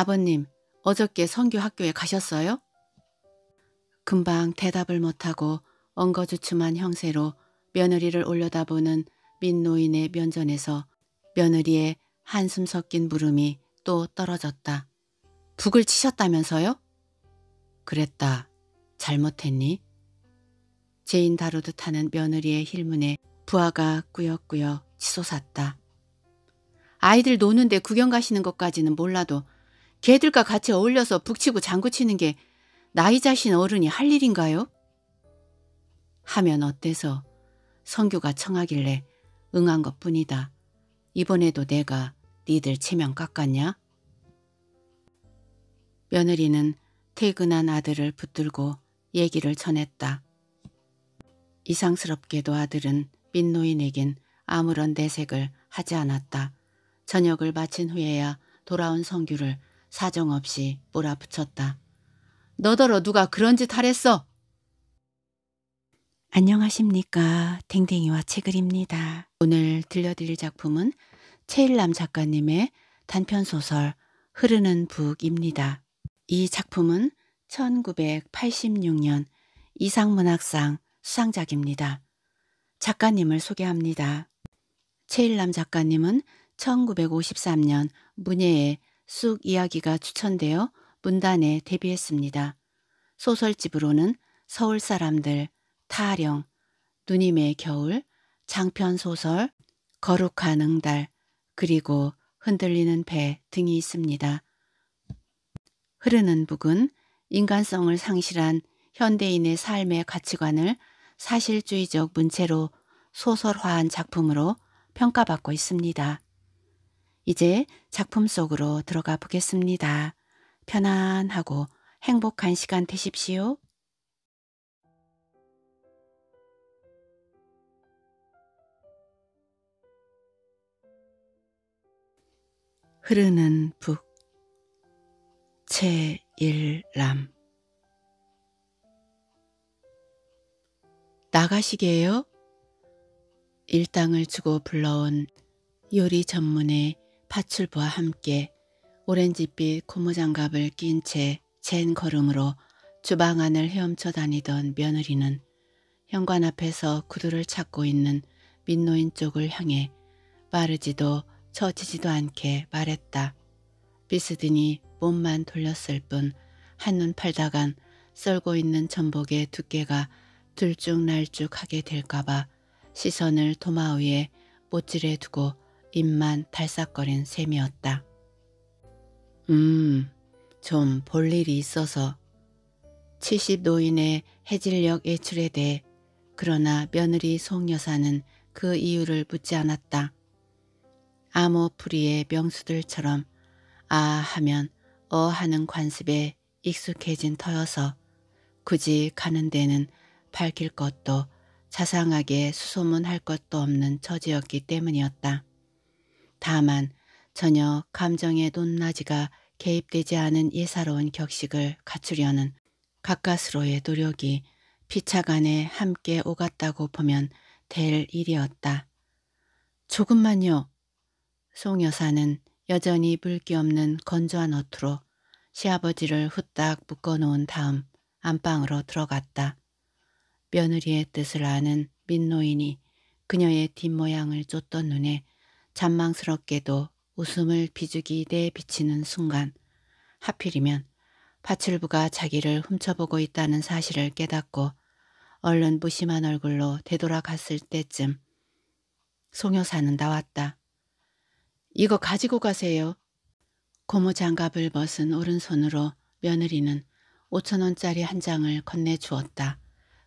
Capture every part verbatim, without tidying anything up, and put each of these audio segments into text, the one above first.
아버님, 어저께 선교학교에 가셨어요? 금방 대답을 못하고 엉거주춤한 형세로 며느리를 올려다보는 민노인의 면전에서 며느리의 한숨 섞인 물음이 또 떨어졌다. 북을 치셨다면서요? 그랬다. 잘못했니? 죄인 다루듯 하는 며느리의 힐문에 부하가 꾸역꾸역 치솟았다. 아이들 노는데 구경 가시는 것까지는 몰라도 걔들과 같이 어울려서 북치고 장구치는 게 나이 자신 어른이 할 일인가요? 하면 어때서 성규가 청하길래 응한 것뿐이다. 이번에도 내가 니들 체면 깎았냐? 며느리는 퇴근한 아들을 붙들고 얘기를 전했다. 이상스럽게도 아들은 민노인에겐 아무런 내색을 하지 않았다. 저녁을 마친 후에야 돌아온 성규를 사정없이 몰아붙였다. 너더러 누가 그런 짓 하랬어? 안녕하십니까. 댕댕이와 책을입니다. 오늘 들려드릴 작품은 최일남 작가님의 단편소설 흐르는 북입니다. 이 작품은 천구백팔십육 년 이상문학상 수상작입니다. 작가님을 소개합니다. 최일남 작가님은 천구백오십삼 년 문예의 쑥 이야기가 추천되어 문단에 데뷔했습니다. 소설집으로는 서울사람들, 타령, 누님의 겨울, 장편소설, 거룩한 응달, 그리고 흔들리는 배 등이 있습니다. 흐르는 북은 인간성을 상실한 현대인의 삶의 가치관을 사실주의적 문체로 소설화한 작품으로 평가받고 있습니다. 이제 작품 속으로 들어가 보겠습니다. 편안하고 행복한 시간 되십시오. 흐르는 북. 최일남. 나가시게요? 일당을 주고 불러온 요리 전문의 파출부와 함께 오렌지빛 고무장갑을 낀 채 잰 걸음으로 주방 안을 헤엄쳐 다니던 며느리는 현관 앞에서 구두를 찾고 있는 민노인 쪽을 향해 빠르지도 처지지도 않게 말했다. 비스듬히 몸만 돌렸을 뿐 한눈 팔다간 썰고 있는 전복의 두께가 들쭉날쭉하게 될까봐 시선을 도마 위에 못질해 두고 입만 달싹거린 셈이었다. 음, 좀 볼 일이 있어서. 칠십 노인의 해질녘 예출에 대해 그러나 며느리 송여사는 그 이유를 묻지 않았다. 암호풀이의 명수들처럼 아 하면 어 하는 관습에 익숙해진 터여서 굳이 가는 데는 밝힐 것도 자상하게 수소문할 것도 없는 처지였기 때문이었다. 다만 전혀 감정의 높낮이가 개입되지 않은 예사로운 격식을 갖추려는 가까스로의 노력이 피차간에 함께 오갔다고 보면 될 일이었다. 조금만요. 송 여사는 여전히 물기 없는 건조한 어투로 시아버지를 후딱 묶어놓은 다음 안방으로 들어갔다. 며느리의 뜻을 아는 민노인이 그녀의 뒷모양을 쫓던 눈에 잔망스럽게도 웃음을 비주기 내비치는 순간 하필이면 파출부가 자기를 훔쳐보고 있다는 사실을 깨닫고 얼른 무심한 얼굴로 되돌아갔을 때쯤 송여사는 나왔다. 이거 가지고 가세요. 고무장갑을 벗은 오른손으로 며느리는 오천 원짜리 한 장을 건네주었다.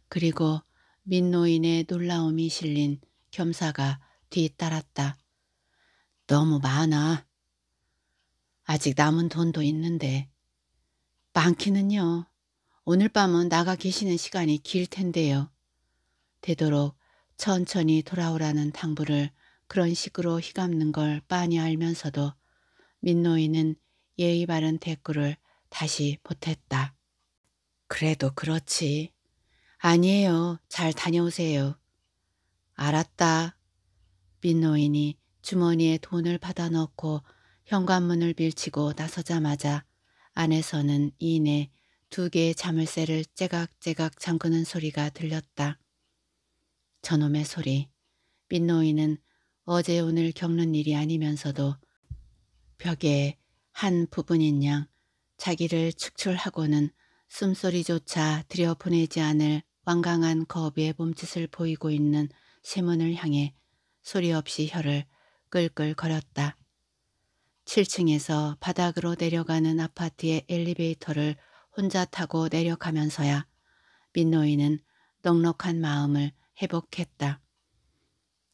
그리고 민노인의 놀라움이 실린 겸사가 뒤따랐다. 너무 많아. 아직 남은 돈도 있는데. 많기는요. 오늘 밤은 나가 계시는 시간이 길 텐데요. 되도록 천천히 돌아오라는 당부를 그런 식으로 휘감는 걸 빤히 알면서도 민노인은 예의 바른 대꾸를 다시 보탰다. 그래도 그렇지. 아니에요. 잘 다녀오세요. 알았다. 민노인이 주머니에 돈을 받아 넣고 현관문을 밀치고 나서자마자 안에서는 이내 두 개의 자물쇠를 째각째각 잠그는 소리가 들렸다. 저놈의 소리. 민노인은 어제 오늘 겪는 일이 아니면서도 벽에 한 부분인 양 자기를 축출하고는 숨소리조차 들여보내지 않을 완강한 거비의 몸짓을 보이고 있는 세문을 향해 소리 없이 혀를 끌끌 거렸다. 칠 층에서 바닥으로 내려가는 아파트의 엘리베이터를 혼자 타고 내려가면서야 민노인은 넉넉한 마음을 회복했다.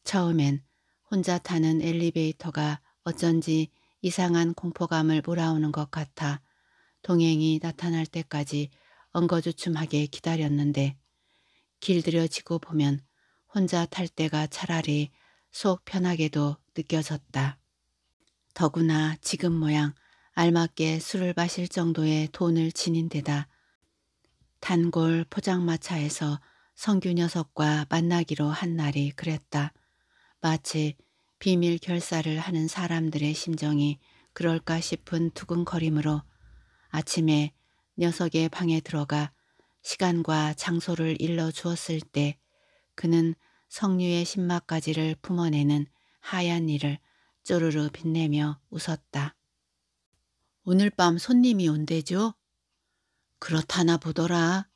처음엔 혼자 타는 엘리베이터가 어쩐지 이상한 공포감을 몰아오는 것 같아 동행이 나타날 때까지 엉거주춤하게 기다렸는데 길들여지고 보면 혼자 탈 때가 차라리 속 편하게도 느껴졌다. 더구나 지금 모양 알맞게 술을 마실 정도의 돈을 지닌 데다 단골 포장마차에서 성규 녀석과 만나기로 한 날이 그랬다. 마치 비밀 결사를 하는 사람들의 심정이 그럴까 싶은 두근거림으로 아침에 녀석의 방에 들어가 시간과 장소를 일러주었을 때 그는 성류의 신맛가지를 품어내는 하얀 이를 쪼르르 빛내며 웃었다. 오늘 밤 손님이 온대죠? 그렇다나 보더라.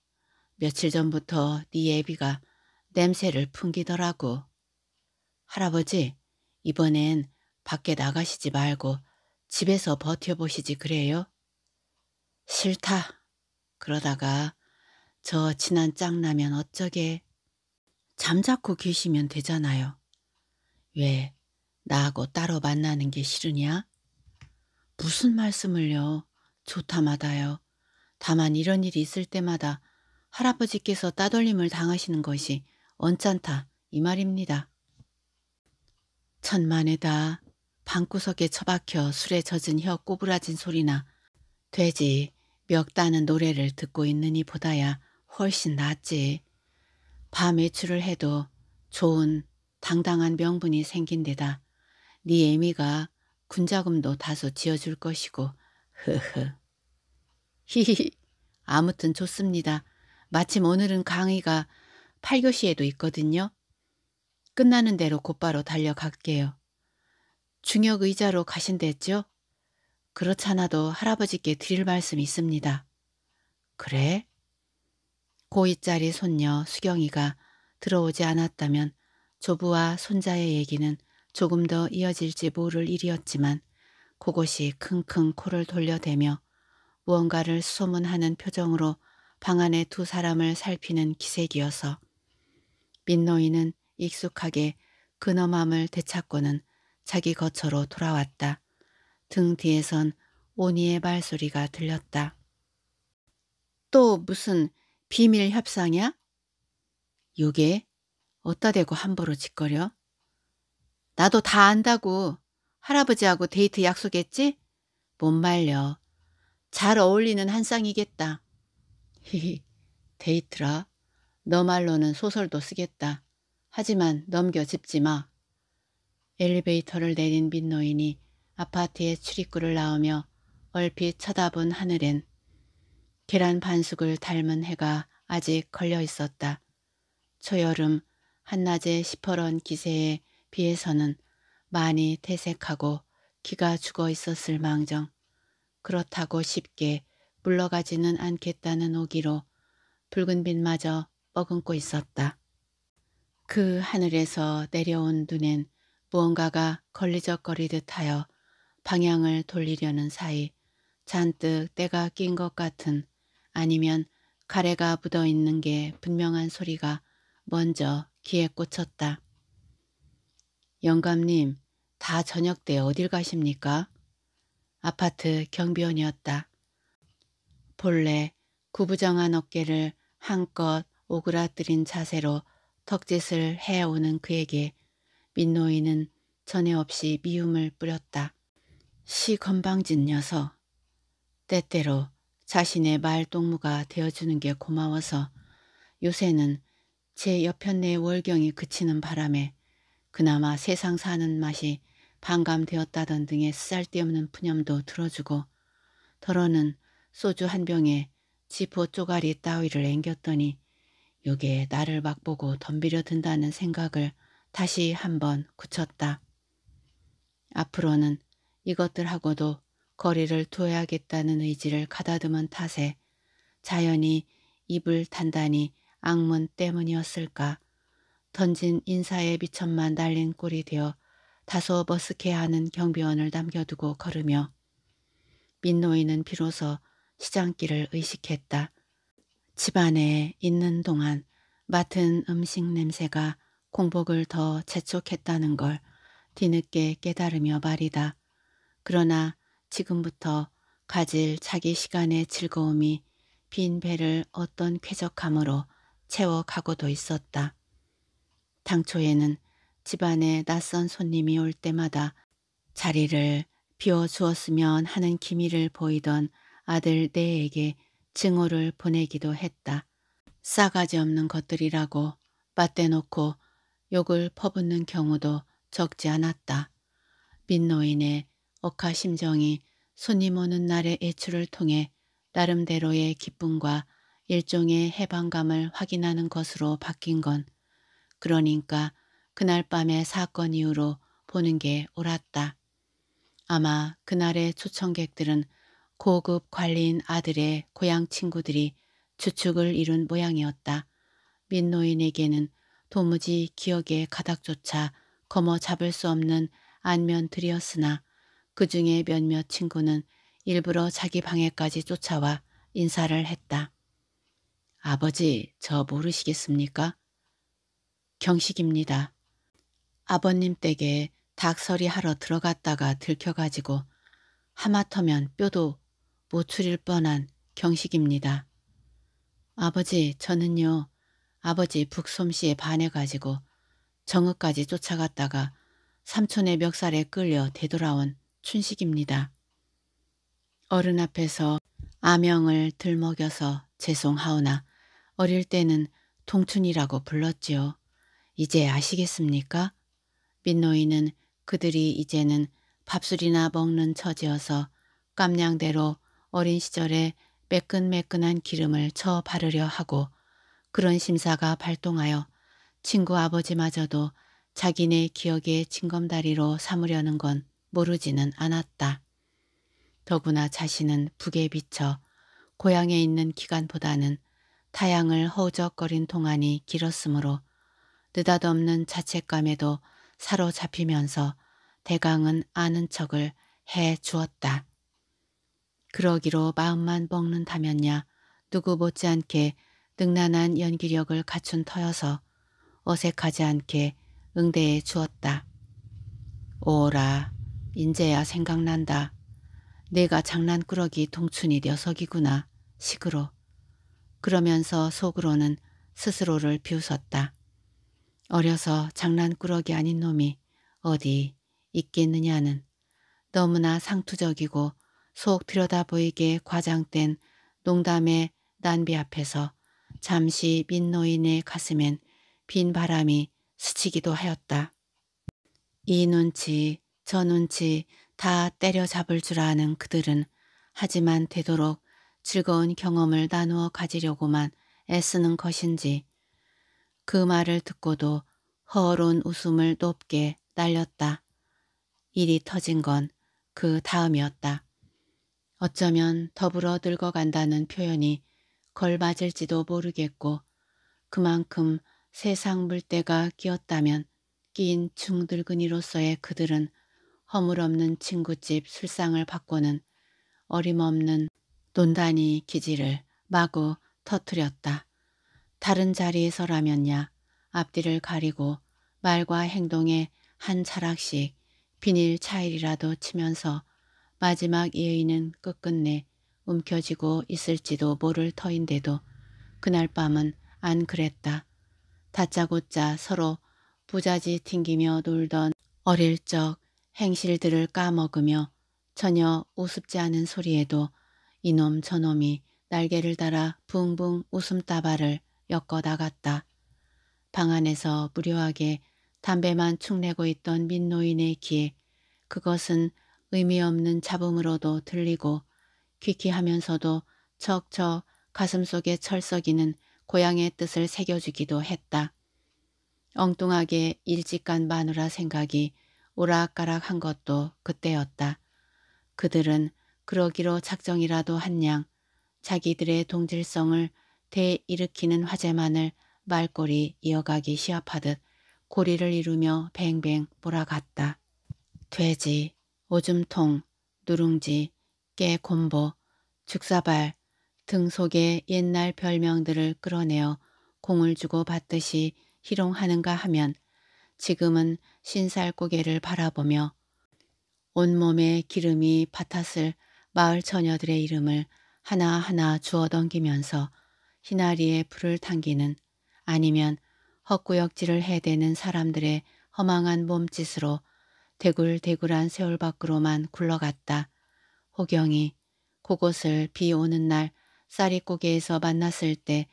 며칠 전부터 네 애비가 냄새를 풍기더라고. 할아버지, 이번엔 밖에 나가시지 말고 집에서 버텨보시지 그래요? 싫다. 그러다가 저 진한 짱나면 어쩌게. 잠자코 계시면 되잖아요. 왜 나하고 따로 만나는 게 싫으냐? 무슨 말씀을요. 좋다마다요. 다만 이런 일이 있을 때마다 할아버지께서 따돌림을 당하시는 것이 언짢다 이 말입니다. 천만에다 방구석에 처박혀 술에 젖은 혀 꼬부라진 소리나 돼지 멱다는 노래를 듣고 있느니 보다야 훨씬 낫지. 밤 외출을 해도 좋은 당당한 명분이 생긴 데다 네 애미가 군자금도 다소 지어줄 것이고 흐흐. 히히. 아무튼 좋습니다. 마침 오늘은 강의가 팔 교시에도 있거든요. 끝나는 대로 곧바로 달려갈게요. 중역 의자로 가신댔죠? 그렇잖아도 할아버지께 드릴 말씀이 있습니다. 그래? 고이짜리 손녀 수경이가 들어오지 않았다면 조부와 손자의 얘기는 조금 더 이어질지 모를 일이었지만 그곳이 킁킁 코를 돌려대며 무언가를 소문하는 표정으로 방 안에 두 사람을 살피는 기색이어서 민노인은 익숙하게 근엄함을 되찾고는 자기 거처로 돌아왔다. 등 뒤에선 오니의 말소리가 들렸다. 또 무슨 비밀 협상이야? 요게 어따 대고 함부로 짓거려? 나도 다 안다고. 할아버지하고 데이트 약속했지? 못 말려. 잘 어울리는 한 쌍이겠다. 히히. 데이트라. 너 말로는 소설도 쓰겠다. 하지만 넘겨짚지 마. 엘리베이터를 내린 민노인이 아파트의 출입구를 나오며 얼핏 쳐다본 하늘엔 계란 반숙을 닮은 해가 아직 걸려 있었다. 초여름 한낮의 시퍼런 기세에 비해서는 많이 퇴색하고 기가 죽어 있었을 망정 그렇다고 쉽게 물러가지는 않겠다는 오기로 붉은 빛마저 머금고 있었다. 그 하늘에서 내려온 눈엔 무언가가 걸리적거리듯 하여 방향을 돌리려는 사이 잔뜩 때가 낀 것 같은 아니면 가래가 묻어있는 게 분명한 소리가 먼저 귀에 꽂혔다. 영감님, 다 저녁 때 어딜 가십니까? 아파트 경비원이었다. 본래 구부정한 어깨를 한껏 오그라뜨린 자세로 덕짓을 해오는 그에게 민노인은 전에 없이 미움을 뿌렸다. 시 건방진 녀석. 때때로 자신의 말동무가 되어주는 게 고마워서 요새는 제 옆편네의 월경이 그치는 바람에 그나마 세상 사는 맛이 반감되었다던 등의 쓸데없는 푸념도 들어주고 더러는 소주 한 병에 지포 쪼가리 따위를 앵겼더니 요게 나를 막보고 덤비려 든다는 생각을 다시 한번 굳혔다. 앞으로는 이것들하고도 거리를 둬야겠다는 의지를 가다듬은 탓에 자연히 입을 단단히 악문 때문이었을까 던진 인사의 비천만 날린 꼴이 되어 다소 머쓱해하는 경비원을 남겨두고 걸으며 민노인은 비로소 시장길을 의식했다. 집안에 있는 동안 맡은 음식 냄새가 공복을 더 재촉했다는 걸 뒤늦게 깨달으며 말이다. 그러나 지금부터 가질 자기 시간의 즐거움이 빈 배를 어떤 쾌적함으로 채워가고도 있었다. 당초에는 집안에 낯선 손님이 올 때마다 자리를 비워주었으면 하는 기미를 보이던 아들 내에게 증오를 보내기도 했다. 싸가지 없는 것들이라고 맞대놓고 욕을 퍼붓는 경우도 적지 않았다. 민노인의 억하심정이 손님 오는 날의 애출을 통해 나름대로의 기쁨과 일종의 해방감을 확인하는 것으로 바뀐 건 그러니까 그날 밤의 사건 이후로 보는 게 옳았다. 아마 그날의 초청객들은 고급 관리인 아들의 고향 친구들이 주축을 이룬 모양이었다. 민노인에게는 도무지 기억의 가닥조차 거머잡을 수 없는 안면들이었으나 그 중에 몇몇 친구는 일부러 자기 방에까지 쫓아와 인사를 했다. 아버지, 저 모르시겠습니까? 경식입니다. 아버님 댁에 닭서리 하러 들어갔다가 들켜가지고 하마터면 뼈도 못 추릴 뻔한 경식입니다. 아버지, 저는요. 아버지 북솜씨에 반해가지고 정읍까지 쫓아갔다가 삼촌의 멱살에 끌려 되돌아온 춘식입니다. 어른 앞에서 아명을 들먹여서 죄송하오나 어릴 때는 동춘이라고 불렀지요. 이제 아시겠습니까? 민노인은 그들이 이제는 밥술이나 먹는 처지여서 깜냥대로 어린 시절에 매끈매끈한 기름을 쳐 바르려 하고 그런 심사가 발동하여 친구 아버지마저도 자기네 기억의 징검다리로 삼으려는 건 모르지는 않았다. 더구나 자신은 북에 비쳐 고향에 있는 기간보다는 타향을 허우적거린 동안이 길었으므로 느닷없는 자책감에도 사로잡히면서 대강은 아는 척을 해 주었다. 그러기로 마음만 먹는다면야 누구 못지않게 능란한 연기력을 갖춘 터여서 어색하지 않게 응대해 주었다. 오라, 인제야 생각난다. 내가 장난꾸러기 동춘이 녀석이구나 식으로. 그러면서 속으로는 스스로를 비웃었다. 어려서 장난꾸러기 아닌 놈이 어디 있겠느냐는 너무나 상투적이고 속 들여다보이게 과장된 농담의 난비 앞에서 잠시 민노인의 가슴엔 빈 바람이 스치기도 하였다. 이 눈치 저 눈치 다 때려잡을 줄 아는 그들은 하지만 되도록 즐거운 경험을 나누어 가지려고만 애쓰는 것인지 그 말을 듣고도 허허로운 웃음을 높게 날렸다. 일이 터진 건 그 다음이었다. 어쩌면 더불어 늙어간다는 표현이 걸맞을지도 모르겠고 그만큼 세상 물때가 끼었다면 끼인 중늙은이로서의 그들은 허물없는 친구집 술상을 바꾸는 어림없는 논다니 기질을 마구 터뜨렸다. 다른 자리에서라면야 앞뒤를 가리고 말과 행동에 한 자락씩 비닐 차일이라도 치면서 마지막 예의는 끝끝내 움켜쥐고 있을지도 모를 터인데도 그날 밤은 안 그랬다. 다짜고짜 서로 부자지 튕기며 놀던 어릴 적 행실들을 까먹으며 전혀 우습지 않은 소리에도 이놈 저놈이 날개를 달아 붕붕 웃음따발을 엮어나갔다. 방 안에서 무료하게 담배만 축내고 있던 민노인의 귀에 그것은 의미 없는 잡음으로도 들리고 퀴퀴하면서도 척척 가슴속에 철썩이는 고향의 뜻을 새겨주기도 했다. 엉뚱하게 일찍 간 마누라 생각이 오락가락한 것도 그때였다. 그들은 그러기로 작정이라도 한 양 자기들의 동질성을 되일으키는 화제만을 말꼬리 이어가기 시합하듯 고리를 이루며 뱅뱅 몰아갔다. 돼지, 오줌통, 누룽지, 깨곰보, 죽사발 등 속의 옛날 별명들을 끌어내어 공을 주고 받듯이 희롱하는가 하면 지금은 신살고개를 바라보며 온몸에 기름이 바탔을 마을 처녀들의 이름을 하나하나 주워던기면서 희나리에 불을 당기는, 아니면 헛구역질을 해대는 사람들의 허망한 몸짓으로 대굴대굴한 세월 밖으로만 굴러갔다. 호경이 그곳을 비 오는 날 쌀이고개에서 만났을 때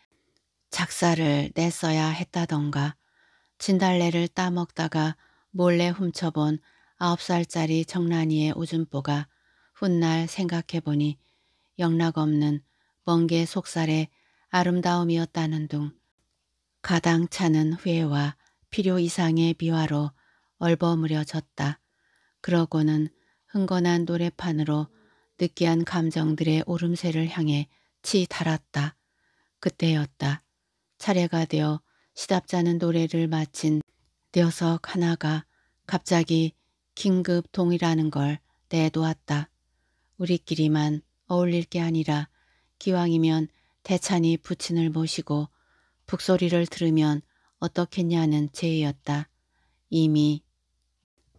작사를 냈어야 했다던가, 진달래를 따먹다가 몰래 훔쳐본 아홉 살짜리 정란이의 오줌보가 훗날 생각해보니 영락없는 멍게 속살의 아름다움이었다는 둥 가당차는 후회와 필요 이상의 미화로 얼버무려졌다. 그러고는 흥건한 노래판으로 느끼한 감정들의 오름세를 향해 치 달았다. 그때였다. 차례가 되어 시답잖은 노래를 마친 녀석 하나가 갑자기 긴급 동의라는 걸 내놓았다. 우리끼리만 어울릴 게 아니라 기왕이면 대찬이 부친을 모시고 북소리를 들으면 어떻겠냐는 제의였다. 이미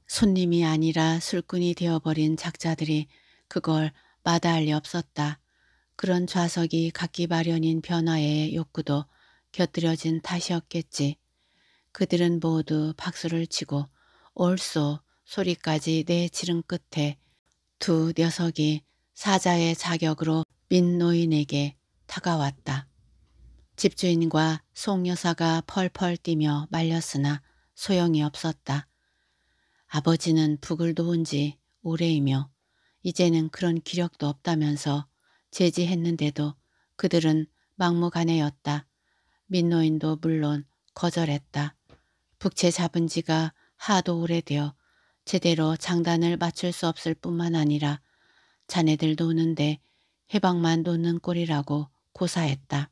손님이 아니라 술꾼이 되어버린 작자들이 그걸 마다할 리 없었다. 그런 좌석이 갖기 마련인 변화의 욕구도 곁들여진 탓이었겠지. 그들은 모두 박수를 치고 올쏘 소리까지 내지른 끝에 두 녀석이 사자의 자격으로 민 노인에게 다가왔다. 집주인과 송여사가 펄펄 뛰며 말렸으나 소용이 없었다. 아버지는 북을 도운 지 오래이며 이제는 그런 기력도 없다면서 제지했는데도 그들은 막무가내였다. 민노인도 물론 거절했다. 북채 잡은 지가 하도 오래되어 제대로 장단을 맞출 수 없을 뿐만 아니라 자네들 노는데 해방만 놓는 꼴이라고 고사했다.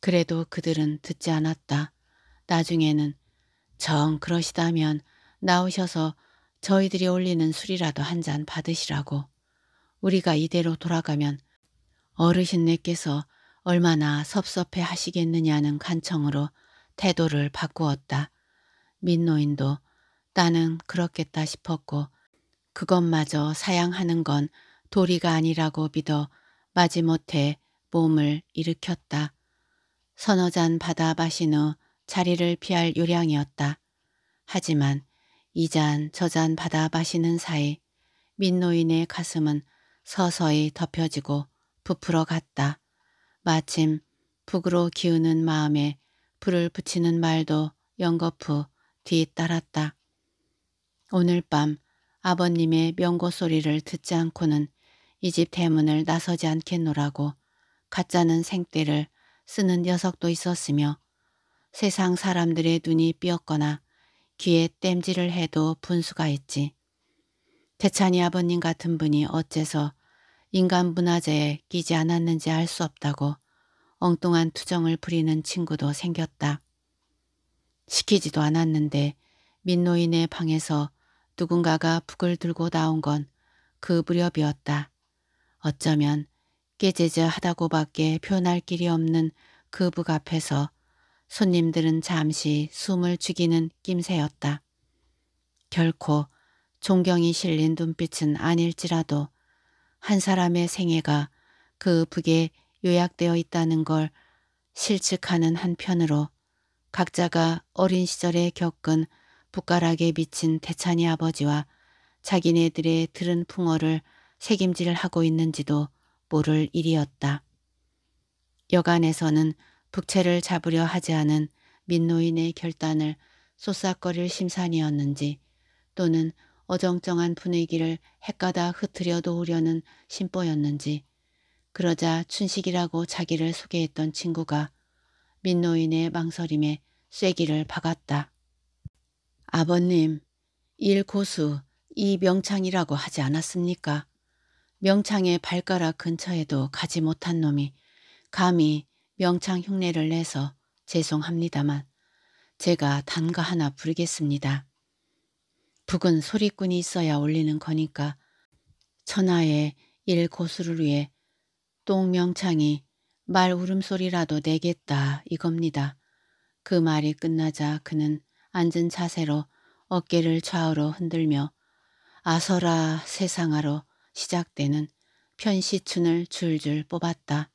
그래도 그들은 듣지 않았다. 나중에는 정 그러시다면 나오셔서 저희들이 올리는 술이라도 한 잔 받으시라고. 우리가 이대로 돌아가면 어르신네께서 얼마나 섭섭해 하시겠느냐는 간청으로 태도를 바꾸었다. 민노인도 나는 그렇겠다 싶었고 그것마저 사양하는 건 도리가 아니라고 믿어 마지못해 몸을 일으켰다. 서너 잔 받아 마신 후 자리를 피할 요량이었다. 하지만 이 잔 저 잔 받아 마시는 사이 민노인의 가슴은 서서히 덮여지고 부풀어 갔다. 마침 북으로 기우는 마음에 불을 붙이는 말도 연거푸 뒤따랐다. 오늘 밤 아버님의 명고 소리를 듣지 않고는 이 집 대문을 나서지 않겠노라고 가짜는 생떼를 쓰는 녀석도 있었으며 세상 사람들의 눈이 삐었거나 귀에 땜질을 해도 분수가 있지. 대찬이 아버님 같은 분이 어째서 인간 문화재에 끼지 않았는지 알 수 없다고 엉뚱한 투정을 부리는 친구도 생겼다. 시키지도 않았는데 민노인의 방에서 누군가가 북을 들고 나온 건 그 무렵이었다. 어쩌면 깨재재하다고밖에 표현할 길이 없는 그 북 앞에서 손님들은 잠시 숨을 죽이는 낌새였다. 결코 존경이 실린 눈빛은 아닐지라도 한 사람의 생애가 그 북에 요약되어 있다는 걸 실측하는 한편으로 각자가 어린 시절에 겪은 북가락에 미친 대찬이 아버지와 자기네들의 들은 풍어를 새김질을 하고 있는지도 모를 일이었다. 여간에서는 북채를 잡으려 하지 않은 민노인의 결단을 쏘싹거릴 심산이었는지 또는 어정쩡한 분위기를 헷가다 흐트려 놓으려는 심보였는지 그러자 춘식이라고 자기를 소개했던 친구가 민노인의 망설임에 쐐기를 박았다. 아버님, 일고수 이명창이라고 하지 않았습니까? 명창의 발가락 근처에도 가지 못한 놈이 감히 명창 흉내를 내서 죄송합니다만 제가 단가 하나 부르겠습니다. 북은 소리꾼이 있어야 올리는 거니까 천하의 일고수를 위해 똥명창이 말 울음소리라도 내겠다 이겁니다. 그 말이 끝나자 그는 앉은 자세로 어깨를 좌우로 흔들며 아서라 세상아로 시작되는 편시춘을 줄줄 뽑았다.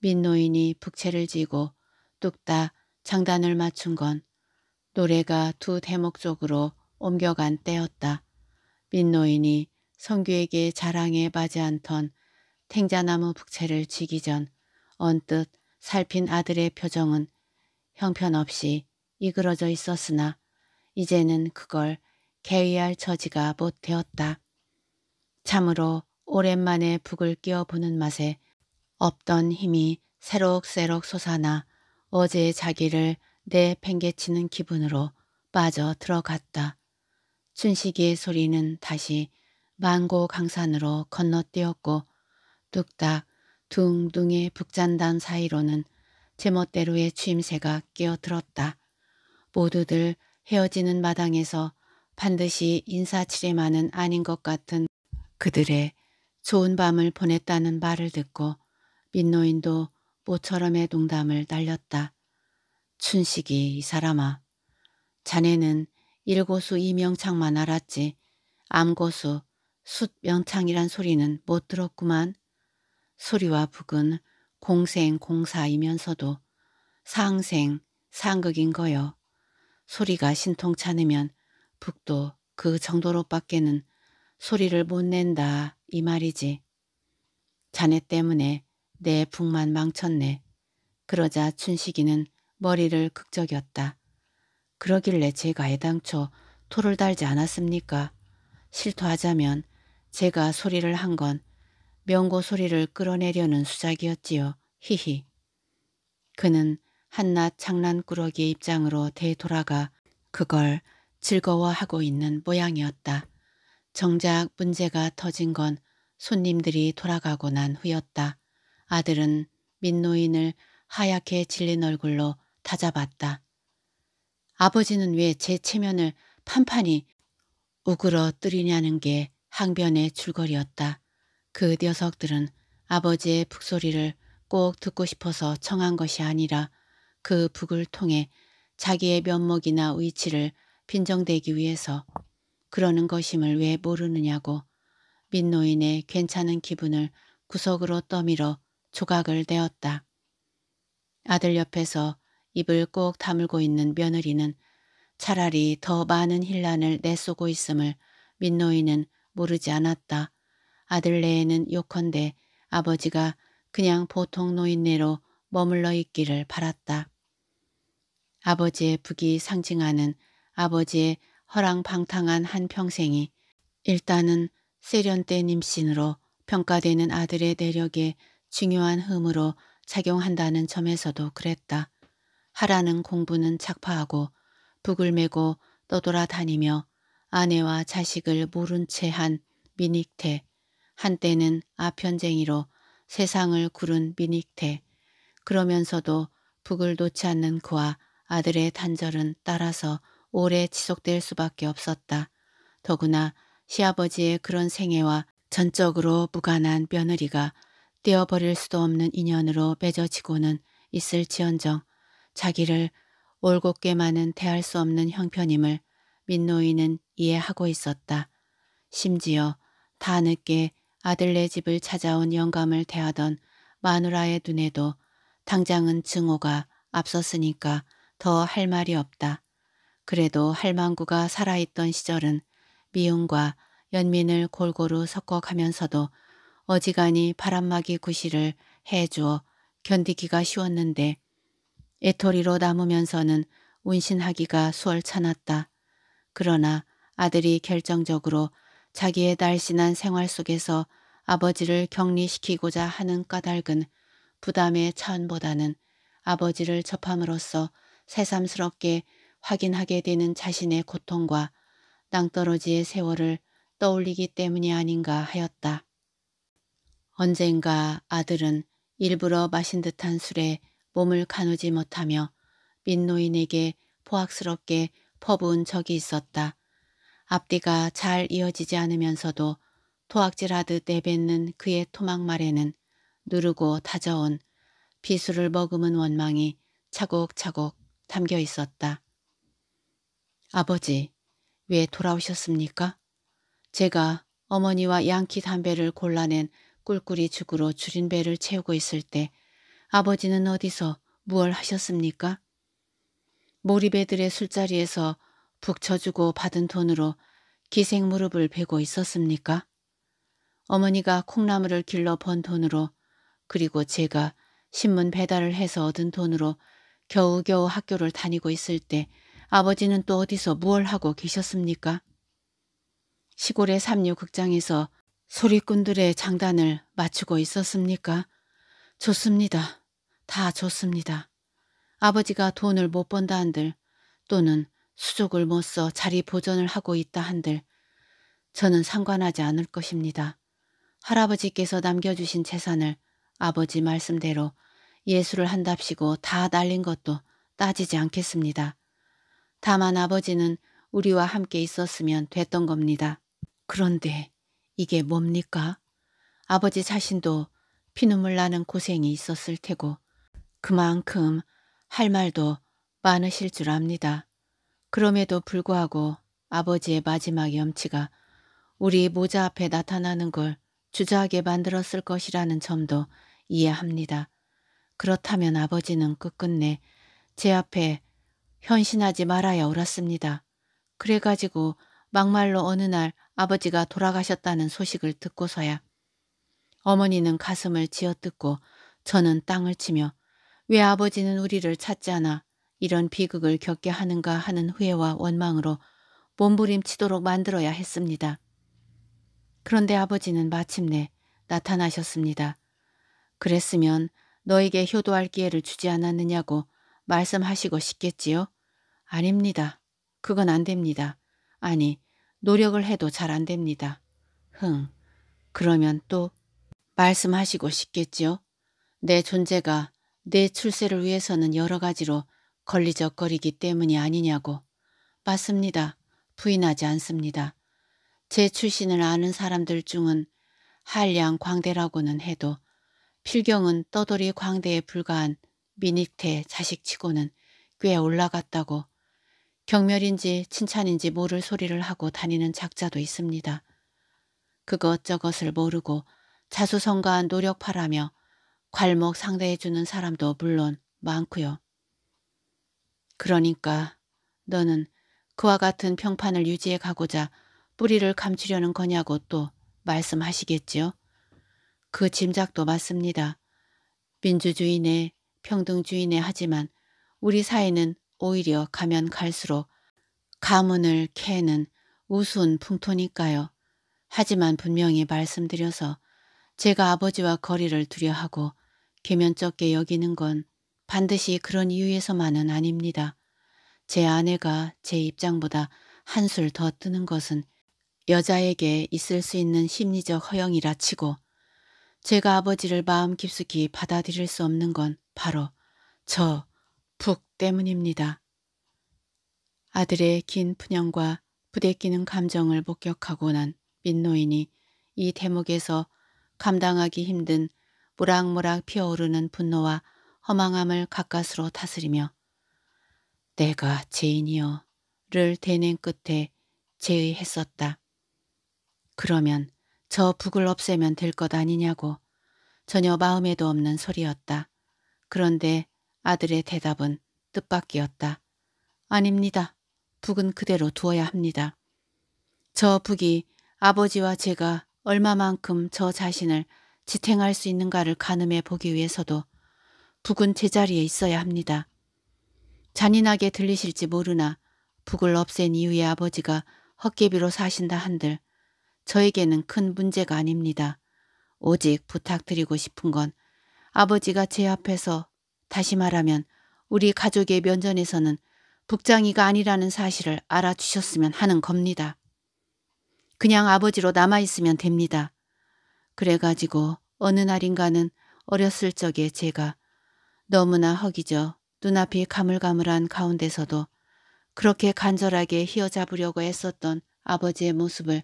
민노인이 북채를 지고 뚝딱 장단을 맞춘 건 노래가 두 대목 쪽으로 옮겨간 때였다. 민노인이 성규에게 자랑에 빠지 않던 탱자나무 북채를 지기 전 언뜻 살핀 아들의 표정은 형편없이 이그러져 있었으나 이제는 그걸 개의할 처지가 못 되었다. 참으로 오랜만에 북을 끼워보는 맛에 없던 힘이 새록새록 솟아나 어제의 자기를 내팽개치는 기분으로 빠져 들어갔다. 춘식이의 소리는 다시 만고 강산으로 건너뛰었고 뚝딱 둥둥의 북잔단 사이로는 제멋대로의 취임새가 끼어들었다. 모두들 헤어지는 마당에서 반드시 인사치레만은 아닌 것 같은 그들의 좋은 밤을 보냈다는 말을 듣고 민노인도 모처럼의 농담을 날렸다. 춘식이 이 사람아, 자네는 일고수 이명창만 알았지 암고수 숫명창이란 소리는 못 들었구만. 소리와 북은 공생 공사이면서도 상생 상극인 거요. 소리가 신통찮으면 북도 그 정도로밖에는 소리를 못 낸다 이 말이지. 자네 때문에 내 북만 망쳤네. 그러자 춘식이는 머리를 극적였다. 그러길래 제가 애당초 토를 달지 않았습니까? 실토하자면 제가 소리를 한 건 명고 소리를 끌어내려는 수작이었지요. 히히. 그는 한낱 장난꾸러기의 입장으로 되돌아가 그걸 즐거워하고 있는 모양이었다. 정작 문제가 터진 건 손님들이 돌아가고 난 후였다. 아들은 민노인을 하얗게 질린 얼굴로 다잡았다. 아버지는 왜 제 체면을 판판히 우그러뜨리냐는 게 항변의 줄거리였다. 그 녀석들은 아버지의 북소리를 꼭 듣고 싶어서 청한 것이 아니라 그 북을 통해 자기의 면목이나 위치를 빈정대기 위해서 그러는 것임을 왜 모르느냐고 민노인의 괜찮은 기분을 구석으로 떠밀어 조각을 내었다. 아들 옆에서 입을 꼭 다물고 있는 며느리는 차라리 더 많은 혼란을 내쏘고 있음을 민노인은 모르지 않았다. 아들 내에는 요컨대 아버지가 그냥 보통 노인네로 머물러 있기를 바랐다. 아버지의 북이 상징하는 아버지의 허랑방탕한 한평생이 일단은 세련된 임신으로 평가되는 아들의 내력에 중요한 흠으로 작용한다는 점에서도 그랬다. 하라는 공부는 착파하고 북을 메고 떠돌아다니며 아내와 자식을 모른 채 한 민익태, 한때는 아편쟁이로 세상을 구른 민익태, 그러면서도 북을 놓지 않는 그와 아들의 단절은 따라서 오래 지속될 수밖에 없었다. 더구나 시아버지의 그런 생애와 전적으로 무관한 며느리가 떼어버릴 수도 없는 인연으로 맺어지고는 있을지언정 자기를 올곧게만은 대할 수 없는 형편임을 민노인은 이해하고 있었다. 심지어 다 늦게 아들네 집을 찾아온 영감을 대하던 마누라의 눈에도 당장은 증오가 앞섰으니까 더 할 말이 없다. 그래도 할망구가 살아있던 시절은 미움과 연민을 골고루 섞어가면서도 어지간히 바람막이 구실을 해주어 견디기가 쉬웠는데 애토리로 남으면서는 운신하기가 수월찮았다. 그러나 아들이 결정적으로 자기의 날씬한 생활 속에서 아버지를 격리시키고자 하는 까닭은 부담의 차원보다는 아버지를 접함으로써 새삼스럽게 확인하게 되는 자신의 고통과 낭떠러지의 세월을 떠올리기 때문이 아닌가 하였다. 언젠가 아들은 일부러 마신 듯한 술에 몸을 가누지 못하며 민노인에게 포악스럽게 퍼부은 적이 있었다. 앞뒤가 잘 이어지지 않으면서도 토악질하듯 내뱉는 그의 토막말에는 누르고 다져온 비수를 머금은 원망이 차곡차곡 담겨 있었다. 아버지, 왜 돌아오셨습니까? 제가 어머니와 양키 담배를 골라낸 꿀꿀이 죽으로 줄인 배를 채우고 있을 때 아버지는 어디서 무얼 하셨습니까? 모리배들의 술자리에서 북쳐주고 받은 돈으로 기생 무릎을 베고 있었습니까? 어머니가 콩나물을 길러 번 돈으로, 그리고 제가 신문 배달을 해서 얻은 돈으로 겨우겨우 학교를 다니고 있을 때 아버지는 또 어디서 무얼 하고 계셨습니까? 시골의 삼류극장에서 소리꾼들의 장단을 맞추고 있었습니까? 좋습니다. 다 좋습니다. 아버지가 돈을 못 번다 한들, 또는 수족을 못 써 자리 보존을 하고 있다 한들 저는 상관하지 않을 것입니다. 할아버지께서 남겨주신 재산을 아버지 말씀대로 예술을 한답시고 다 날린 것도 따지지 않겠습니다. 다만 아버지는 우리와 함께 있었으면 됐던 겁니다. 그런데 이게 뭡니까? 아버지 자신도 피눈물 나는 고생이 있었을 테고 그만큼 할 말도 많으실 줄 압니다. 그럼에도 불구하고 아버지의 마지막 염치가 우리 모자 앞에 나타나는 걸 주저하게 만들었을 것이라는 점도 이해합니다. 그렇다면 아버지는 끝끝내 제 앞에 현신하지 말아야 옳았습니다. 그래가지고 막말로 어느 날 아버지가 돌아가셨다는 소식을 듣고서야 어머니는 가슴을 쥐어뜯고 저는 땅을 치며 왜 아버지는 우리를 찾지 않아 이런 비극을 겪게 하는가 하는 후회와 원망으로 몸부림치도록 만들어야 했습니다. 그런데 아버지는 마침내 나타나셨습니다. 그랬으면 너에게 효도할 기회를 주지 않았느냐고 말씀하시고 싶겠지요? 아닙니다. 그건 안 됩니다. 아니, 노력을 해도 잘 안 됩니다. 흥, 그러면 또 말씀하시고 싶겠지요? 내 존재가 내 출세를 위해서는 여러 가지로 걸리적거리기 때문이 아니냐고. 맞습니다. 부인하지 않습니다. 제 출신을 아는 사람들 중은 한량 광대라고는 해도 필경은 떠돌이 광대에 불과한 미닉태 자식치고는 꽤 올라갔다고 경멸인지 칭찬인지 모를 소리를 하고 다니는 작자도 있습니다. 그것저것을 모르고 자수성가한 노력파라며 괄목 상대해주는 사람도 물론 많고요. 그러니까 너는 그와 같은 평판을 유지해 가고자 뿌리를 감추려는 거냐고 또 말씀하시겠지요? 그 짐작도 맞습니다. 민주주의네 평등주의네 하지만 우리 사회는 오히려 가면 갈수록 가문을 캐는 우스운 풍토니까요. 하지만 분명히 말씀드려서 제가 아버지와 거리를 두려하고 개면쩍게 여기는 건 반드시 그런 이유에서만은 아닙니다. 제 아내가 제 입장보다 한술 더 뜨는 것은 여자에게 있을 수 있는 심리적 허영이라 치고 제가 아버지를 마음 깊숙이 받아들일 수 없는 건 바로 저 북 때문입니다. 아들의 긴 푸념과 부대끼는 감정을 목격하고 난 민노인이 이 대목에서 감당하기 힘든 모락모락 피어오르는 분노와 허망함을 가까스로 다스리며 내가 죄인이여 를 대낸 끝에 제의했었다. 그러면 저 북을 없애면 될 것 아니냐고 전혀 마음에도 없는 소리였다. 그런데 아들의 대답은 뜻밖이었다. 아닙니다. 북은 그대로 두어야 합니다. 저 북이 아버지와 제가 얼마만큼 저 자신을 지탱할 수 있는가를 가늠해 보기 위해서도 북은 제자리에 있어야 합니다. 잔인하게 들리실지 모르나 북을 없앤 이후에 아버지가 헛개비로 사신다 한들 저에게는 큰 문제가 아닙니다. 오직 부탁드리고 싶은 건 아버지가 제 앞에서, 다시 말하면 우리 가족의 면전에서는 북장이가 아니라는 사실을 알아주셨으면 하는 겁니다. 그냥 아버지로 남아있으면 됩니다. 그래가지고 어느 날인가는 어렸을 적에 제가 너무나 허기져 눈앞이 가물가물한 가운데서도 그렇게 간절하게 휘어잡으려고 애썼던 아버지의 모습을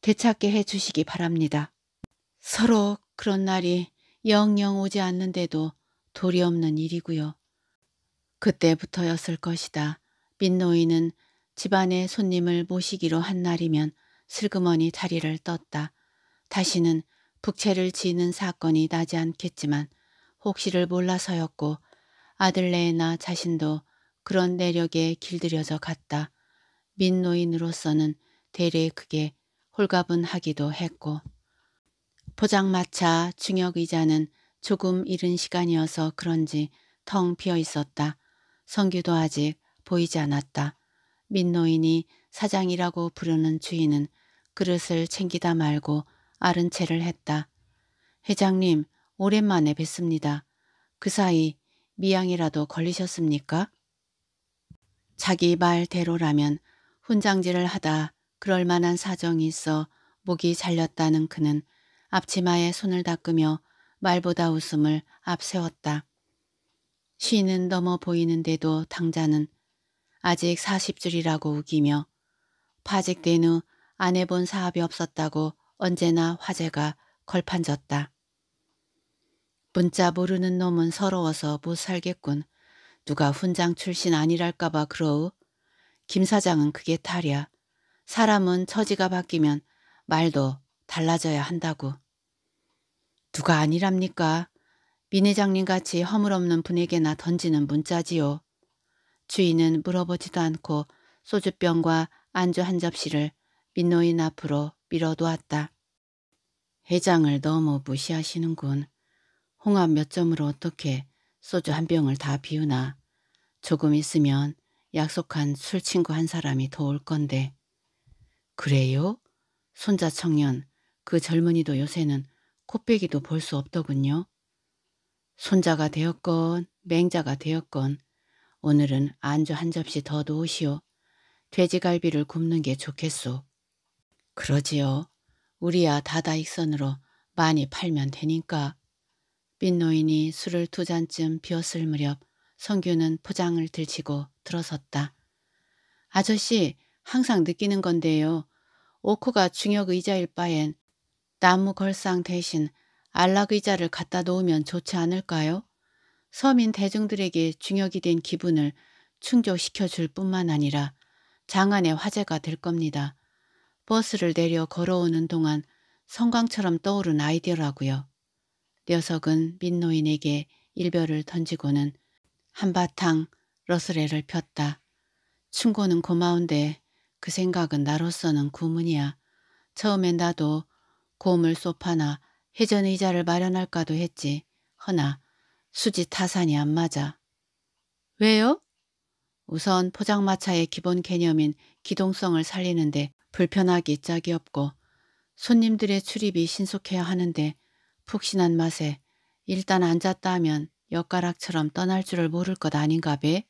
되찾게 해주시기 바랍니다. 서로 그런 날이 영영 오지 않는데도 도리 없는 일이고요. 그때부터였을 것이다. 민노인은 집안에 손님을 모시기로 한 날이면 슬그머니 자리를 떴다. 다시는 북채를 지는 사건이 나지 않겠지만 혹시를 몰라서였고 아들내나 자신도 그런 내력에 길들여져 갔다. 민노인으로서는 대래 크게 홀가분하기도 했고 포장마차 중역의자는 조금 이른 시간이어서 그런지 텅 비어 있었다. 성규도 아직 보이지 않았다. 민노인이 사장이라고 부르는 주인은 그릇을 챙기다 말고 아른 채를 했다. 회장님, 오랜만에 뵙습니다. 그 사이 미양이라도 걸리셨습니까? 자기 말대로라면 훈장질을 하다 그럴 만한 사정이 있어 목이 잘렸다는 그는 앞치마에 손을 닦으며 말보다 웃음을 앞세웠다. 시는 넘어 보이는데도 당자는 아직 사십 줄이라고 우기며 파직된 후 안 해본 사업이 없었다고 언제나 화제가 걸판졌다. 문자 모르는 놈은 서러워서 못 살겠군. 누가 훈장 출신 아니랄까봐 그러우. 김 사장은 그게 탈이야. 사람은 처지가 바뀌면 말도 달라져야 한다고. 누가 아니랍니까? 민 회장님같이 허물없는 분에게나 던지는 문자지요. 주인은 물어보지도 않고 소주병과 안주 한 접시를 민노인 앞으로 밀어놓았다. 회장을 너무 무시하시는군. 홍합 몇 점으로 어떻게 소주 한 병을 다 비우나. 조금 있으면 약속한 술 친구 한 사람이 더 올 건데. 그래요? 손자 청년, 그 젊은이도 요새는 코빼기도 볼 수 없더군요. 손자가 되었건 맹자가 되었건 오늘은 안주 한 접시 더 놓으시오. 돼지갈비를 굽는 게 좋겠소. 그러지요. 우리야 다다익선으로 많이 팔면 되니까. 민노인이 술을 두 잔쯤 비웠을 무렵 성규는 포장을 들치고 들어섰다. 아저씨, 항상 느끼는 건데요. 오코가 중역의자일 바엔 나무 걸상 대신 안락의자를 갖다 놓으면 좋지 않을까요? 서민 대중들에게 중역이 된 기분을 충족시켜 줄 뿐만 아니라 장안의 화제가 될 겁니다. 버스를 내려 걸어오는 동안 성광처럼 떠오른 아이디어라고요. 녀석은 민노인에게 일별을 던지고는 한바탕 러스레를 폈다. 충고는 고마운데 그 생각은 나로서는 구문이야. 처음엔 나도 고물 소파나 회전의자를 마련할까도 했지. 허나 수지 타산이 안 맞아. 왜요? 우선 포장마차의 기본 개념인 기동성을 살리는데 불편하기 짝이 없고 손님들의 출입이 신속해야 하는데 푹신한 맛에 일단 앉았다 하면 엿가락처럼 떠날 줄을 모를 것 아닌가 배?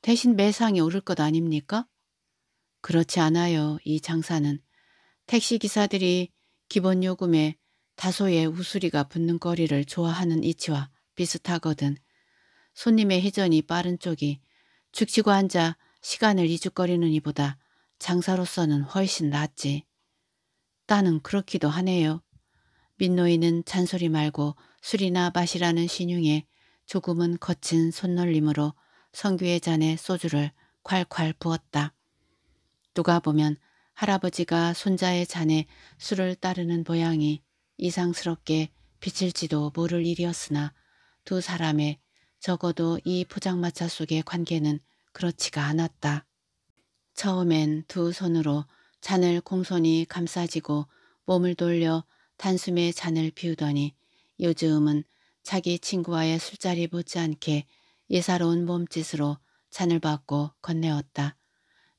대신 매상이 오를 것 아닙니까? 그렇지 않아요. 이 장사는 택시기사들이 기본 요금에 다소의 우수리가 붙는 거리를 좋아하는 이치와 비슷하거든. 손님의 회전이 빠른 쪽이 죽치고 앉아 시간을 이죽거리는 이보다 장사로서는 훨씬 낫지. 따는 그렇기도 하네요. 민노인은 잔소리 말고 술이나 마시라는 신용에 조금은 거친 손놀림으로 성규의 잔에 소주를 콸콸 부었다. 누가 보면 할아버지가 손자의 잔에 술을 따르는 모양이 이상스럽게 비칠지도 모를 일이었으나 두 사람의 적어도 이 포장마차 속의 관계는 그렇지가 않았다. 처음엔 두 손으로 잔을 공손히 감싸지고 몸을 돌려 단숨에 잔을 비우더니 요즘은 자기 친구와의 술자리 못지않게 예사로운 몸짓으로 잔을 받고 건네었다.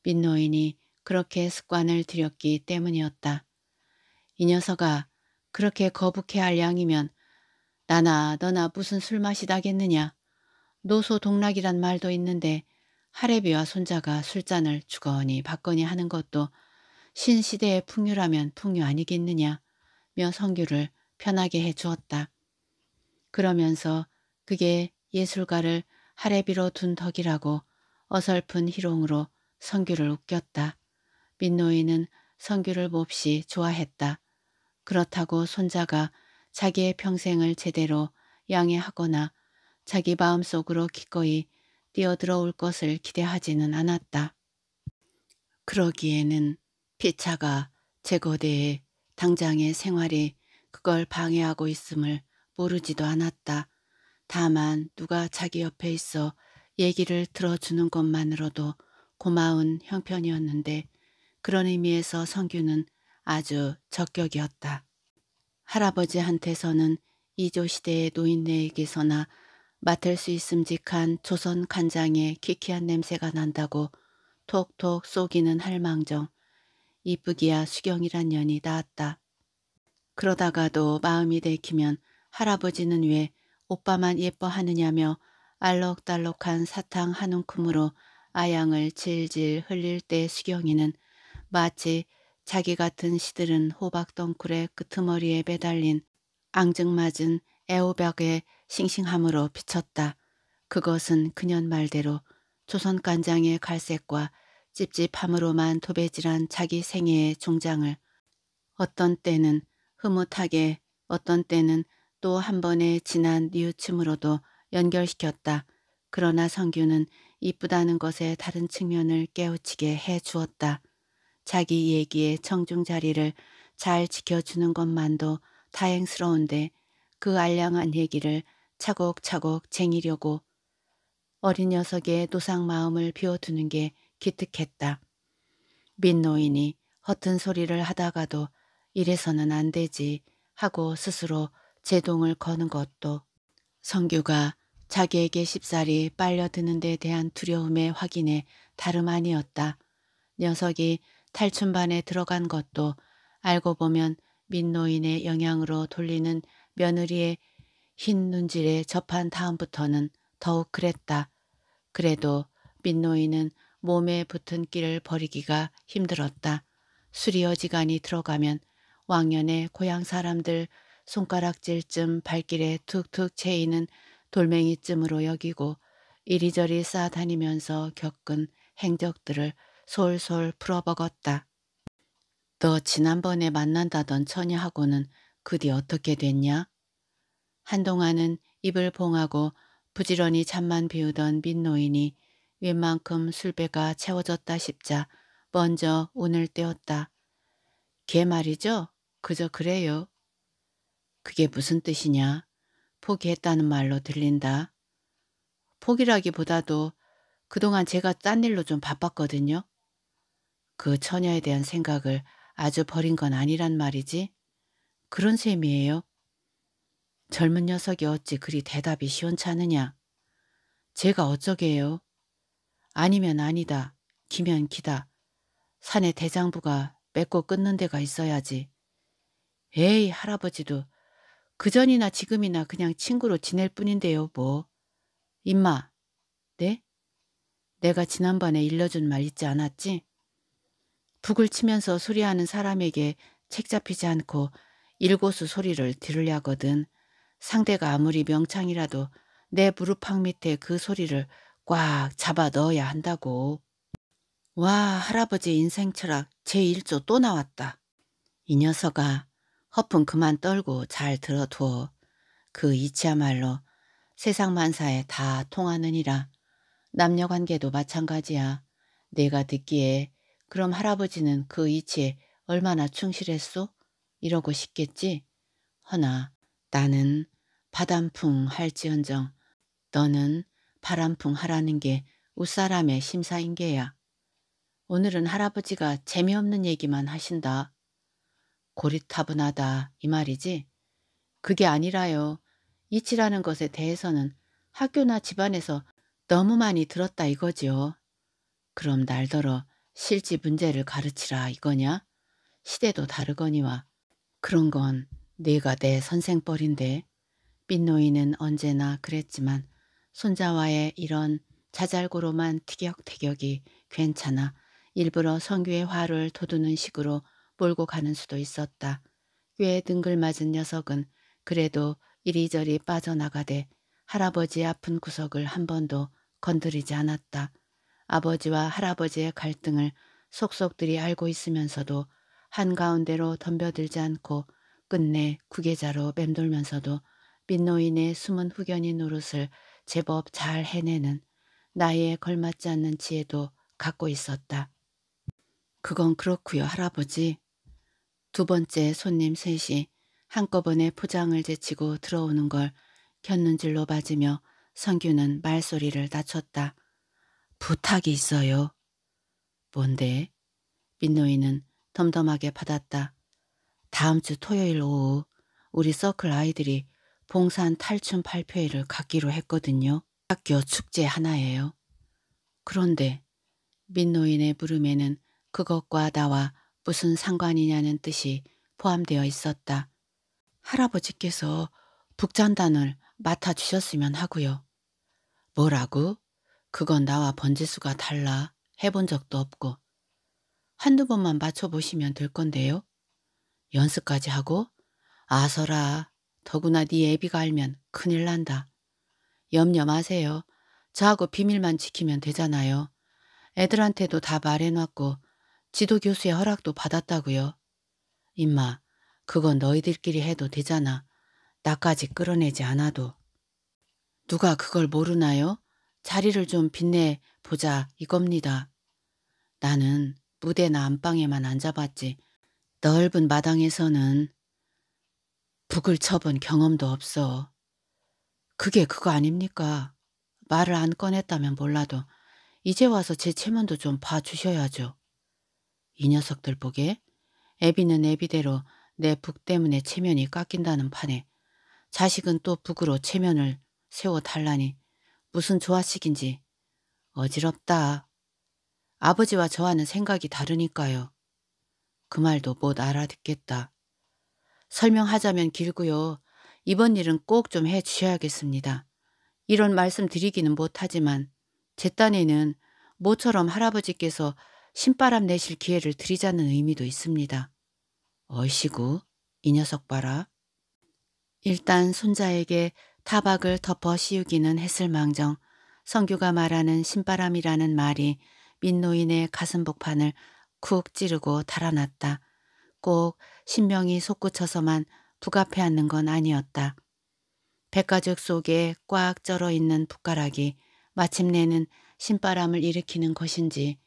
민노인이 그렇게 습관을 들였기 때문이었다. 이 녀석아, 그렇게 거북해할 양이면 나나 너나 무슨 술 맛이 나겠느냐. 노소 동락이란 말도 있는데 할애비와 손자가 술잔을 주거니 받거니 하는 것도 신시대의 풍류라면 풍류 아니겠느냐 며 성규를 편하게 해주었다. 그러면서 그게 예술가를 할애비로 둔 덕이라고 어설픈 희롱으로 성규를 웃겼다. 민노인은 성규를 몹시 좋아했다. 그렇다고 손자가 자기의 평생을 제대로 양해하거나 자기 마음속으로 기꺼이 뛰어들어올 것을 기대하지는 않았다. 그러기에는 피차가 제거되에 당장의 생활이 그걸 방해하고 있음을 모르지도 않았다. 다만 누가 자기 옆에 있어 얘기를 들어주는 것만으로도 고마운 형편이었는데 그런 의미에서 성규는 아주 적격이었다. 할아버지한테서는 이조 시대의 노인네에게서나 맡을 수 있음직한 조선 간장의 키키한 냄새가 난다고 톡톡 쏘기는 할망정 이쁘기야 수경이란 년이 나왔다. 그러다가도 마음이 들키면 할아버지는 왜 오빠만 예뻐하느냐며 알록달록한 사탕 한 움큼으로 아양을 질질 흘릴 때 수경이는 마치 자기 같은 시들은 호박덩굴의 끄트머리에 매달린 앙증맞은 애호박의 싱싱함으로 비쳤다. 그것은 그년 말대로 조선간장의 갈색과 찝찝함으로만 도배질한 자기 생애의 종장을 어떤 때는 흐뭇하게 어떤 때는 또 한 번의 진한 뉘우침으로도 연결시켰다. 그러나 성규는 이쁘다는 것의 다른 측면을 깨우치게 해주었다. 자기 얘기의 청중자리를 잘 지켜주는 것만도 다행스러운데 그 알량한 얘기를 차곡차곡 쟁이려고 어린 녀석의 노상 마음을 비워두는 게 기특했다. 민노인이 허튼 소리를 하다가도 이래서는 안 되지 하고 스스로 제동을 거는 것도 성규가 자기에게 쉽사리 빨려드는 데 대한 두려움의 확인에 다름 아니었다. 녀석이 탈춤반에 들어간 것도 알고 보면 민노인의 영향으로 돌리는 며느리의 흰 눈질에 접한 다음부터는 더욱 그랬다. 그래도 민노인은 몸에 붙은 끼를 버리기가 힘들었다. 술이 어지간히 들어가면 왕년의 고향 사람들 손가락질쯤 발길에 툭툭 채이는 돌멩이쯤으로 여기고 이리저리 싸다니면서 겪은 행적들을 솔솔 풀어버렸다. 너 지난번에 만난다던 처녀하고는 그뒤 어떻게 됐냐? 한동안은 입을 봉하고 부지런히 잠만 비우던 민노인이 웬만큼 술배가 채워졌다 싶자 먼저 운을 떼었다. 걔 말이죠? 그저 그래요. 그게 무슨 뜻이냐? 포기했다는 말로 들린다. 포기라기보다도 그동안 제가 딴 일로 좀 바빴거든요. 그 처녀에 대한 생각을 아주 버린 건 아니란 말이지? 그런 셈이에요. 젊은 녀석이 어찌 그리 대답이 시원찮으냐. 제가 어쩌게요. 아니면 아니다. 기면 기다. 산에 대장부가 맺고 끊는 데가 있어야지. 에이, 할아버지도 그전이나 지금이나 그냥 친구로 지낼 뿐인데요 뭐. 임마. 네? 내가 지난번에 일러준 말 잊지 않았지? 북을 치면서 소리하는 사람에게 책 잡히지 않고 일고수 소리를 들으려거든. 상대가 아무리 명창이라도 내 무릎팍 밑에 그 소리를 꽉 잡아 넣어야 한다고. 와, 할아버지 인생철학 제일 조 또 나왔다. 이 녀석아, 허풍 그만 떨고 잘 들어두어. 그 이치야말로 세상 만사에 다 통하느니라. 남녀관계도 마찬가지야. 내가 듣기에 그럼 할아버지는 그 이치에 얼마나 충실했소? 이러고 싶겠지? 허나 나는 바람풍 할지언정 너는 바람풍 하라는 게 웃사람의 심사인계야. 오늘은 할아버지가 재미없는 얘기만 하신다. 고리타분하다 이 말이지? 그게 아니라요. 이치라는 것에 대해서는 학교나 집안에서 너무 많이 들었다 이거지요. 그럼 날더러 실지 문제를 가르치라 이거냐? 시대도 다르거니와 그런 건 네가 내 선생뻘인데. 민노인은 언제나 그랬지만 손자와의 이런 자잘고로만 티격태격이 괜찮아 일부러 성규의 화를 돋우는 식으로 몰고 가는 수도 있었다. 꽤 능글맞은 녀석은 그래도 이리저리 빠져나가되 할아버지의 아픈 구석을 한 번도 건드리지 않았다. 아버지와 할아버지의 갈등을 속속들이 알고 있으면서도 한가운데로 덤벼들지 않고 끝내 구계자로 맴돌면서도 민노인의 숨은 후견인 노릇을 제법 잘 해내는 나이에 걸맞지 않는 지혜도 갖고 있었다. 그건 그렇고요, 할아버지. 두 번째 손님 셋이 한꺼번에 포장을 제치고 들어오는 걸 곁눈질로 맞으며 성규는 말소리를 낮췄다. 부탁이 있어요. 뭔데? 민노인은 덤덤하게 받았다. 다음 주 토요일 오후 우리 서클 아이들이 봉산 탈춤 발표회를 갖기로 했거든요. 학교 축제 하나예요. 그런데 민노인의 물음에는 그것과 나와 무슨 상관이냐는 뜻이 포함되어 있었다. 할아버지께서 북잔단을 맡아주셨으면 하고요. 뭐라고? 그건 나와 번지수가 달라. 해본 적도 없고. 한두 번만 맞춰보시면 될 건데요. 연습까지 하고? 아서라. 더구나 네 애비가 알면 큰일 난다. 염려 마세요. 저하고 비밀만 지키면 되잖아요. 애들한테도 다 말해놨고 지도교수의 허락도 받았다고요. 임마, 그건 너희들끼리 해도 되잖아. 나까지 끌어내지 않아도. 누가 그걸 모르나요? 자리를 좀 빛내보자 이겁니다. 나는 무대나 안방에만 앉아봤지 넓은 마당에서는 북을 쳐본 경험도 없어. 그게 그거 아닙니까? 말을 안 꺼냈다면 몰라도 이제 와서 제 체면도 좀 봐주셔야죠. 이 녀석들 보게? 애비는 애비대로 내 북 때문에 체면이 깎인다는 판에 자식은 또 북으로 체면을 세워달라니 무슨 조화식인지 어지럽다. 아버지와 저와는 생각이 다르니까요. 그 말도 못 알아듣겠다. 설명하자면 길고요. 이번 일은 꼭 좀 해주셔야겠습니다. 이런 말씀 드리기는 못하지만 제 딴에는 모처럼 할아버지께서 신바람 내실 기회를 드리자는 의미도 있습니다. 어이시고 이 녀석 봐라. 일단 손자에게 타박을 덮어 씌우기는 했을망정 성규가 말하는 신바람이라는 말이 민노인의 가슴복판을 쿡 찌르고 달아났다. 꼭 신명이 솟구쳐서만 북 앞에 앉는 건 아니었다. 백가죽 속에 꽉 쩔어있는 북가락이 마침내는 신바람을 일으키는 것인지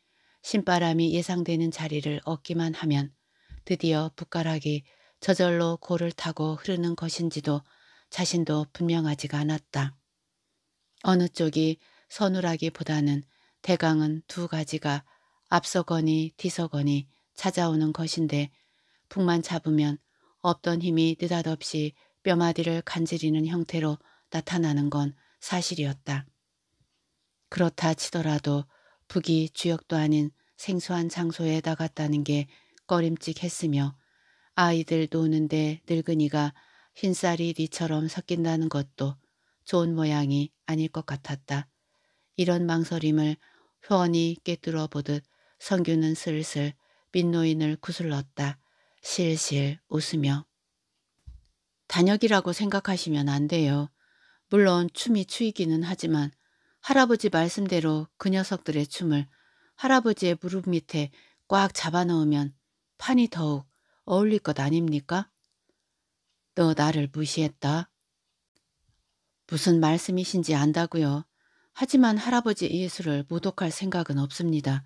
신바람이 예상되는 자리를 얻기만 하면 드디어 북가락이 저절로 고를 타고 흐르는 것인지도 자신도 분명하지가 않았다. 어느 쪽이 서누라기보다는 대강은 두 가지가 앞서거니 뒤서거니 찾아오는 것인데 북만 잡으면 없던 힘이 느닷없이 뼈마디를 간지리는 형태로 나타나는 건 사실이었다. 그렇다 치더라도 북이 주역도 아닌 생소한 장소에 나갔다는 게 꺼림칙했으며 아이들 노는데 늙은이가 흰쌀이 니처럼 섞인다는 것도 좋은 모양이 아닐 것 같았다. 이런 망설임을 훤히 꿰뚫어 보듯 성규는 슬슬 민노인을 구슬렀다. 실실 웃으며. 단역이라고 생각하시면 안 돼요. 물론 춤이 추이기는 하지만 할아버지 말씀대로 그 녀석들의 춤을 할아버지의 무릎 밑에 꽉 잡아넣으면 판이 더욱 어울릴 것 아닙니까? 너 나를 무시했다. 무슨 말씀이신지 안다고요. 하지만 할아버지 예술을 모독할 생각은 없습니다.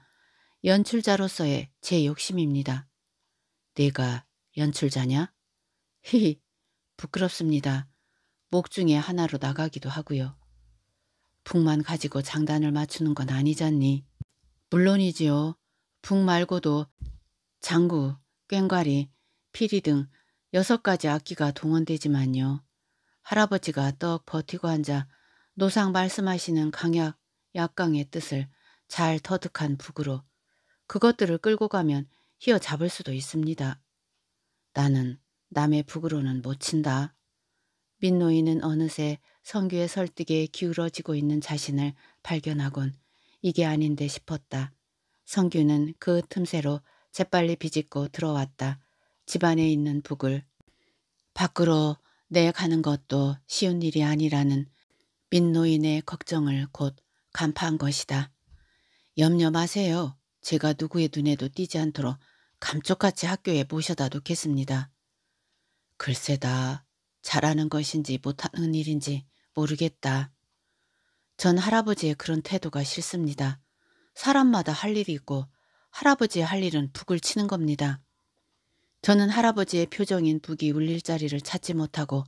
연출자로서의 제 욕심입니다. 네가 연출자냐? 히히, 부끄럽습니다. 목 중에 하나로 나가기도 하고요. 북만 가지고 장단을 맞추는 건 아니잖니. 물론이지요. 북 말고도 장구, 꽹과리, 피리 등 여섯 가지 악기가 동원되지만요. 할아버지가 떡 버티고 앉아 노상 말씀하시는 강약, 약강의 뜻을 잘 터득한 북으로 그것들을 끌고 가면 휘어잡을 수도 있습니다. 나는 남의 북으로는 못 친다. 민노인은 어느새 성규의 설득에 기울어지고 있는 자신을 발견하곤 이게 아닌데 싶었다. 성규는 그 틈새로 재빨리 비집고 들어왔다. 집안에 있는 북을 밖으로 내가는 것도 쉬운 일이 아니라는 민노인의 걱정을 곧 간파한 것이다. 염려 마세요. 제가 누구의 눈에도 띄지 않도록 감쪽같이 학교에 모셔다 놓겠습니다. 글쎄다. 잘하는 것인지 못하는 일인지 모르겠다. 전 할아버지의 그런 태도가 싫습니다. 사람마다 할 일이 있고 할아버지의 할 일은 북을 치는 겁니다. 저는 할아버지의 표정인 북이 울릴 자리를 찾지 못하고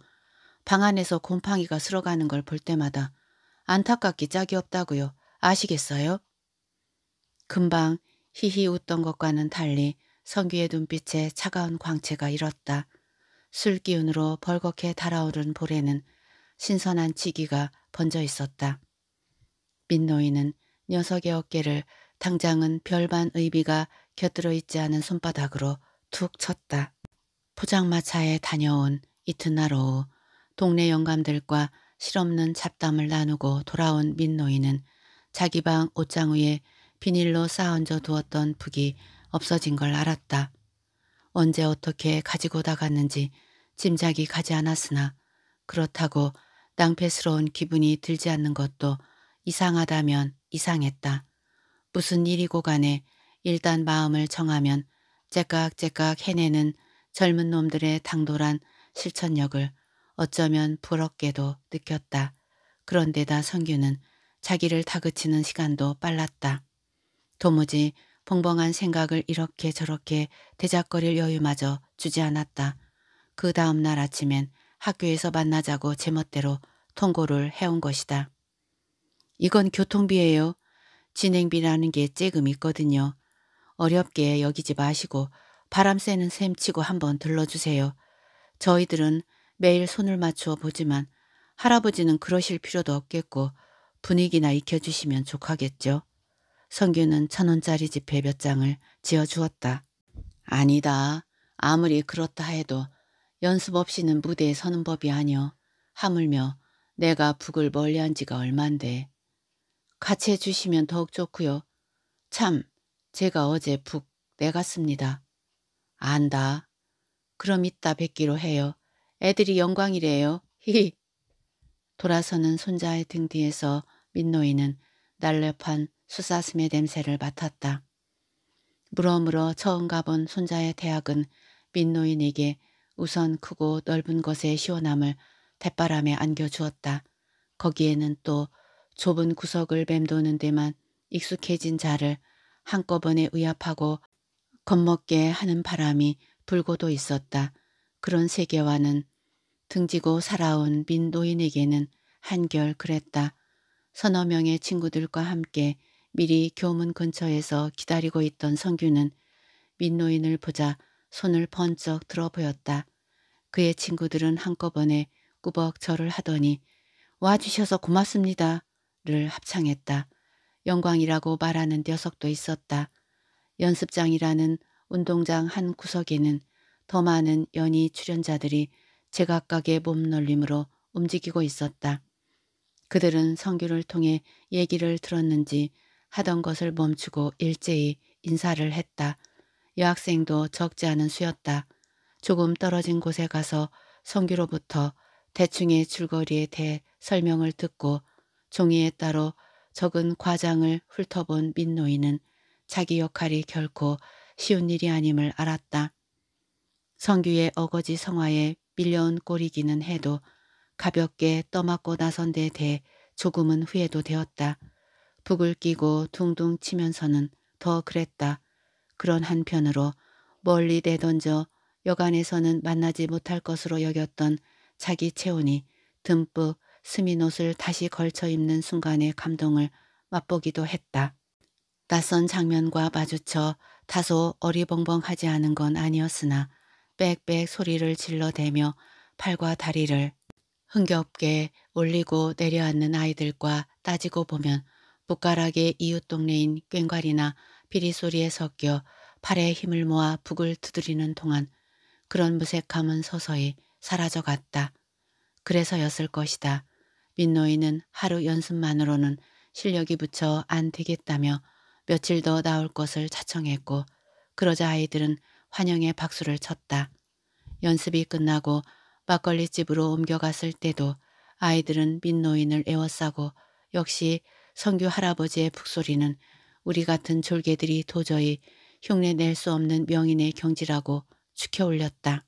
방 안에서 곰팡이가 쓸어가는 걸 볼 때마다 안타깝기 짝이 없다고요. 아시겠어요? 금방 히히 웃던 것과는 달리 성규의 눈빛에 차가운 광채가 일었다. 술 기운으로 벌겋게 달아오른 볼에는 신선한 지기가 번져 있었다. 민노인은 녀석의 어깨를 당장은 별반 의미가 곁들여 있지 않은 손바닥으로 툭 쳤다. 포장마차에 다녀온 이튿날 오후 동네 영감들과 실없는 잡담을 나누고 돌아온 민노인은 자기 방 옷장 위에 비닐로 쌓아얹어 두었던 북이 없어진 걸 알았다. 언제 어떻게 가지고 나갔는지 짐작이 가지 않았으나 그렇다고 낭패스러운 기분이 들지 않는 것도 이상하다면 이상했다. 무슨 일이고 간에 일단 마음을 정하면 째깍째깍 해내는 젊은 놈들의 당돌한 실천력을 어쩌면 부럽게도 느꼈다. 그런데다 성규는 자기를 다그치는 시간도 빨랐다. 도무지 벙벙한 생각을 이렇게 저렇게 대작거릴 여유마저 주지 않았다. 그 다음 날 아침엔 학교에서 만나자고 제멋대로 통고를 해온 것이다. 이건 교통비예요. 진행비라는 게 쬐금 있거든요. 어렵게 여기지 마시고 바람 쐬는 셈 치고 한번 들러주세요. 저희들은 매일 손을 맞추어 보지만 할아버지는 그러실 필요도 없겠고 분위기나 익혀주시면 좋겠죠. 성규는 천 원짜리 지폐 몇 장을 지어주었다. 아니다. 아무리 그렇다 해도 연습 없이는 무대에 서는 법이 아니오. 하물며 내가 북을 멀리한 지가 얼만데. 같이 해주시면 더욱 좋고요. 참, 제가 어제 북 내갔습니다. 안다. 그럼 이따 뵙기로 해요. 애들이 영광이래요. 히히. 돌아서는 손자의 등 뒤에서 민노인은 날렵한 수사슴의 냄새를 맡았다. 물어물어 처음 가본 손자의 대학은 민노인에게 우선 크고 넓은 것의 시원함을 대바람에 안겨주었다. 거기에는 또 좁은 구석을 맴도는 데만 익숙해진 자를 한꺼번에 의압하고 겁먹게 하는 바람이 불고도 있었다. 그런 세계와는 등지고 살아온 민노인에게는 한결 그랬다. 서너 명의 친구들과 함께 미리 교문 근처에서 기다리고 있던 성규는 민노인을 보자 손을 번쩍 들어 보였다. 그의 친구들은 한꺼번에 꾸벅 절을 하더니 와주셔서 고맙습니다를 합창했다. 영광이라고 말하는 녀석도 있었다. 연습장이라는 운동장 한 구석에는 더 많은 연희 출연자들이 제각각의 몸놀림으로 움직이고 있었다. 그들은 성규를 통해 얘기를 들었는지 하던 것을 멈추고 일제히 인사를 했다. 여학생도 적지 않은 수였다. 조금 떨어진 곳에 가서 성규로부터 대충의 줄거리에 대해 설명을 듣고 종이에 따로 적은 과장을 훑어본 민노인은 자기 역할이 결코 쉬운 일이 아님을 알았다. 성규의 어거지 성화에 밀려온 꼴이기는 해도 가볍게 떠맞고 나선 데에 대해 조금은 후회도 되었다. 북을 끼고 둥둥 치면서는 더 그랬다. 그런 한편으로 멀리 내던져 여간에서는 만나지 못할 것으로 여겼던 자기 체온이 듬뿍 스민 옷을 다시 걸쳐 입는 순간의 감동을 맛보기도 했다. 낯선 장면과 마주쳐 다소 어리벙벙하지 않은 건 아니었으나 빽빽 소리를 질러대며 팔과 다리를 흥겹게 올리고 내려앉는 아이들과 따지고 보면 북가락의 이웃 동네인 꽹과리나 비리소리에 섞여 팔에 힘을 모아 북을 두드리는 동안 그런 무색함은 서서히 사라져갔다. 그래서였을 것이다. 민노인은 하루 연습만으로는 실력이 부쳐 안 되겠다며 며칠 더 나올 것을 자청했고 그러자 아이들은 환영의 박수를 쳤다. 연습이 끝나고 막걸리집으로 옮겨갔을 때도 아이들은 민노인을 에워싸고 역시 성규 할아버지의 북소리는 우리 같은 졸개들이 도저히 흉내 낼 수 없는 명인의 경지라고 추켜올렸다.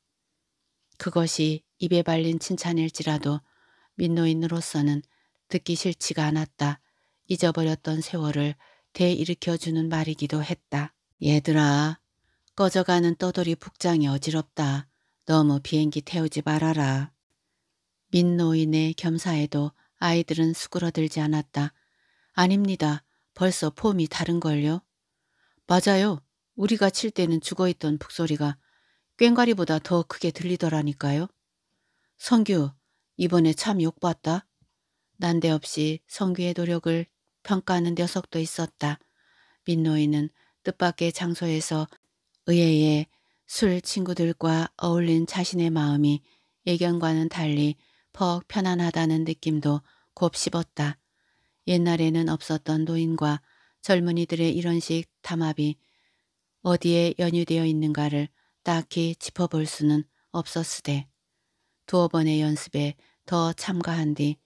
그것이 입에 발린 칭찬일지라도 민노인으로서는 듣기 싫지가 않았다. 잊어버렸던 세월을 되일으켜주는 말이기도 했다. 얘들아, 꺼져가는 떠돌이 북장이 어지럽다. 너무 비행기 태우지 말아라. 민노인의 겸사에도 아이들은 수그러들지 않았다. 아닙니다. 벌써 폼이 다른걸요? 맞아요. 우리가 칠 때는 죽어있던 북소리가 꽹과리보다 더 크게 들리더라니까요. 성규, 이번에 참 욕봤다. 난데없이 성규의 노력을 평가하는 녀석도 있었다. 민노인은 뜻밖의 장소에서 의외의 술 친구들과 어울린 자신의 마음이 예견과는 달리 퍽 편안하다는 느낌도 곱씹었다. 옛날에는 없었던 노인과 젊은이들의 이런식 담합이 어디에 연유되어 있는가를 딱히 짚어볼 수는 없었으되 두어 번의 연습에 더 참가한 뒤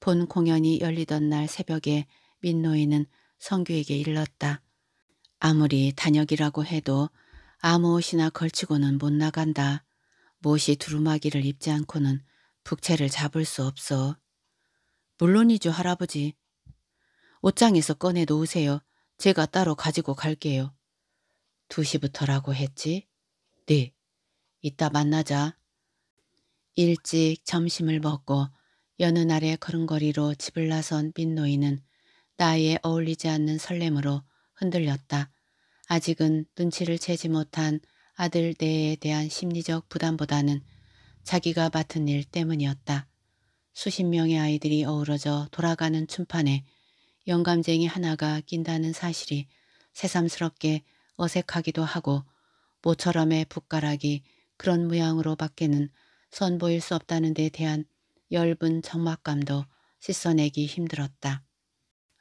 본 공연이 열리던 날 새벽에 민노인은 성규에게 일렀다. 아무리 단역이라고 해도 아무 옷이나 걸치고는 못 나간다. 못이 두루마기를 입지 않고는 북채를 잡을 수 없어. 물론이죠, 할아버지. 옷장에서 꺼내 놓으세요. 제가 따로 가지고 갈게요. 두 시부터라고 했지? 네. 이따 만나자. 일찍 점심을 먹고 여느 날의 걸음걸이로 집을 나선 민노인은 나이에 어울리지 않는 설렘으로 흔들렸다. 아직은 눈치를 채지 못한 아들 내에 대한 심리적 부담보다는 자기가 맡은 일 때문이었다. 수십 명의 아이들이 어우러져 돌아가는 춤판에 영감쟁이 하나가 낀다는 사실이 새삼스럽게 어색하기도 하고 모처럼의 북가락이 그런 모양으로 밖에는 선보일 수 없다는 데 대한 엷은 적막감도 씻어내기 힘들었다.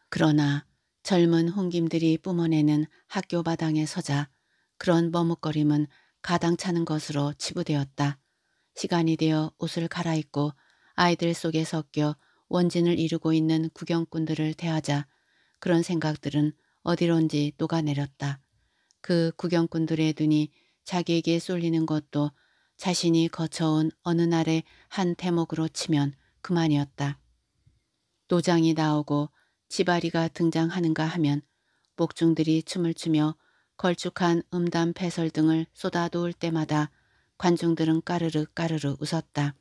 그러나 젊은 홍김들이 뿜어내는 학교 마당에 서자 그런 머뭇거림은 가당차는 것으로 치부되었다. 시간이 되어 옷을 갈아입고 아이들 속에 섞여 원진을 이루고 있는 구경꾼들을 대하자 그런 생각들은 어디론지 녹아내렸다. 그 구경꾼들의 눈이 자기에게 쏠리는 것도 자신이 거쳐온 어느 날의 한 대목으로 치면 그만이었다. 노장이 나오고 지바리가 등장하는가 하면 목중들이 춤을 추며 걸쭉한 음담 패설 등을 쏟아놓을 때마다 관중들은 까르르 까르르 웃었다.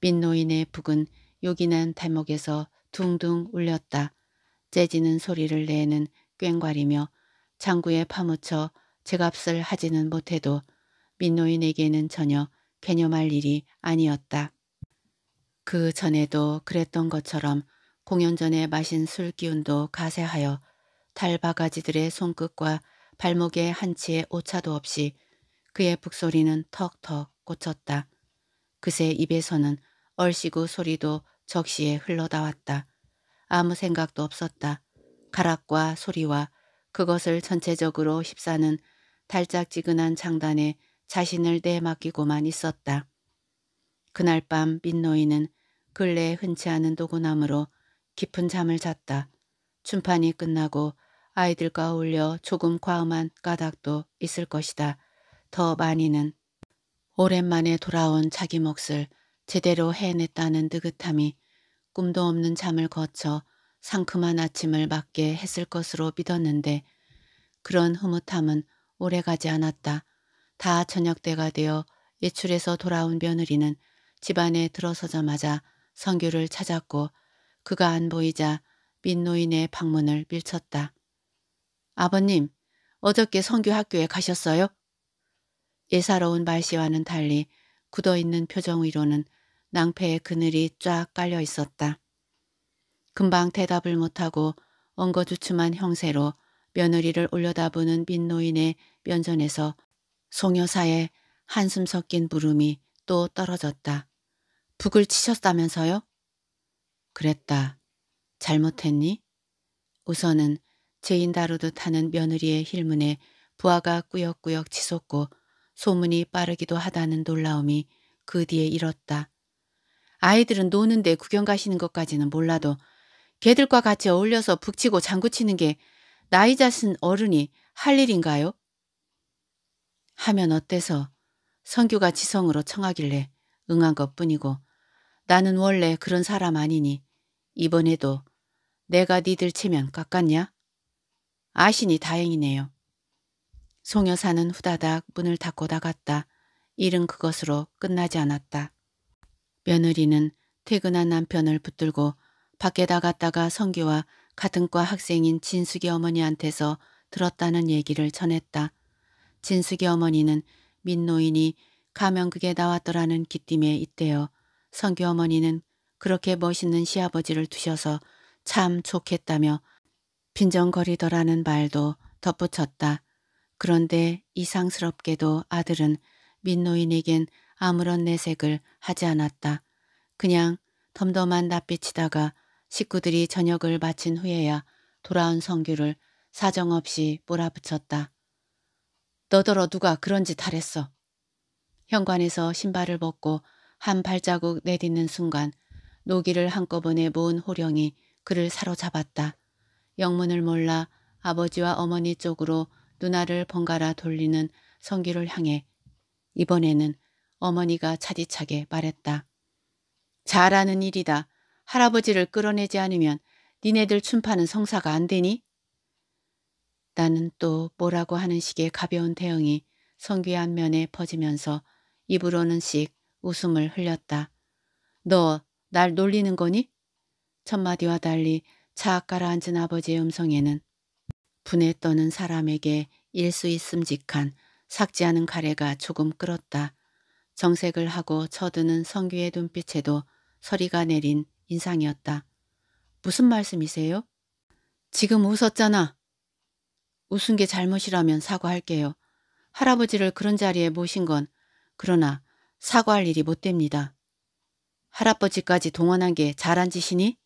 민노인의 북은 요긴한 대목에서 둥둥 울렸다. 재지는 소리를 내는 꽹과리며 장구에 파묻혀 제값을 하지는 못해도 민노인에게는 전혀 개념할 일이 아니었다. 그 전에도 그랬던 것처럼 공연 전에 마신 술 기운도 가세하여 달바가지들의 손끝과 발목의 한치의 오차도 없이 그의 북소리는 턱턱 꽂혔다. 그새 입에서는 얼씨구 소리도 적시에 흘러나왔다. 아무 생각도 없었다. 가락과 소리와 그것을 전체적으로 휩싸는 달짝지근한 장단에 자신을 내맡기고만 있었다. 그날 밤 민노인은 근래 흔치 않은 도구나무로 깊은 잠을 잤다. 춤판이 끝나고 아이들과 어울려 조금 과음한 까닭도 있을 것이다. 더 많이는 오랜만에 돌아온 자기 몫을 제대로 해냈다는 느긋함이 꿈도 없는 잠을 거쳐 상큼한 아침을 맞게 했을 것으로 믿었는데 그런 흐뭇함은 오래가지 않았다. 다 저녁 때가 되어 외출에서 돌아온 며느리는 집안에 들어서자마자 성규를 찾았고 그가 안 보이자 민노인의 방문을 밀쳤다. 아버님, 어저께 성규 학교에 가셨어요? 예사로운 말씨와는 달리 굳어있는 표정 위로는 낭패의 그늘이 쫙 깔려 있었다. 금방 대답을 못하고 엉거주춤한 형세로 며느리를 올려다보는 빈노인의 면전에서 송여사의 한숨 섞인 물음이 또 떨어졌다. 북을 치셨다면서요? 그랬다. 잘못했니? 우선은 죄인 다루듯 하는 며느리의 힐문에 부하가 꾸역꾸역 치솟고 소문이 빠르기도 하다는 놀라움이 그 뒤에 일었다. 아이들은 노는데 구경 가시는 것까지는 몰라도 걔들과 같이 어울려서 북치고 장구치는 게 나이 자신 어른이 할 일인가요? 하면 어때서 성규가 지성으로 청하길래 응한 것뿐이고 나는 원래 그런 사람 아니니 이번에도 내가 니들 체면 깎았냐? 아시니 다행이네요. 송여사는 후다닥 문을 닫고 나갔다. 일은 그것으로 끝나지 않았다. 며느리는 퇴근한 남편을 붙들고 밖에 나갔다가 성규와 같은 과 학생인 진숙이 어머니한테서 들었다는 얘기를 전했다. 진숙이 어머니는 민노인이 가면극에 나왔더라는 기띔에 잇대어 성규 어머니는 그렇게 멋있는 시아버지를 두셔서 참 좋겠다며 빈정거리더라는 말도 덧붙였다. 그런데 이상스럽게도 아들은 민노인에겐 아무런 내색을 하지 않았다. 그냥 덤덤한 낯빛이다가 식구들이 저녁을 마친 후에야 돌아온 성규를 사정없이 몰아붙였다. 너더러 누가 그런 짓 하랬어. 현관에서 신발을 벗고 한 발자국 내딛는 순간 노기를 한꺼번에 모은 호령이 그를 사로잡았다. 영문을 몰라 아버지와 어머니 쪽으로 누나를 번갈아 돌리는 성규를 향해 이번에는 어머니가 차디차게 말했다. 잘하는 일이다. 할아버지를 끌어내지 않으면 니네들 춤파는 성사가 안 되니? 나는 또 뭐라고 하는 식의 가벼운 대응이 성규의 안면에 퍼지면서 입으로는 씩 웃음을 흘렸다. 너 날 놀리는 거니? 첫마디와 달리 차악 가라앉은 아버지의 음성에는 분에 떠는 사람에게 일수있음직한 삭지 않은 가래가 조금 끓었다. 정색을 하고 쳐드는 성규의 눈빛에도 서리가 내린 인상이었다. 무슨 말씀이세요? 지금 웃었잖아. 웃은 게 잘못이라면 사과할게요. 할아버지를 그런 자리에 모신 건 그러나 사과할 일이 못 됩니다. 할아버지까지 동원한 게 잘한 짓이니?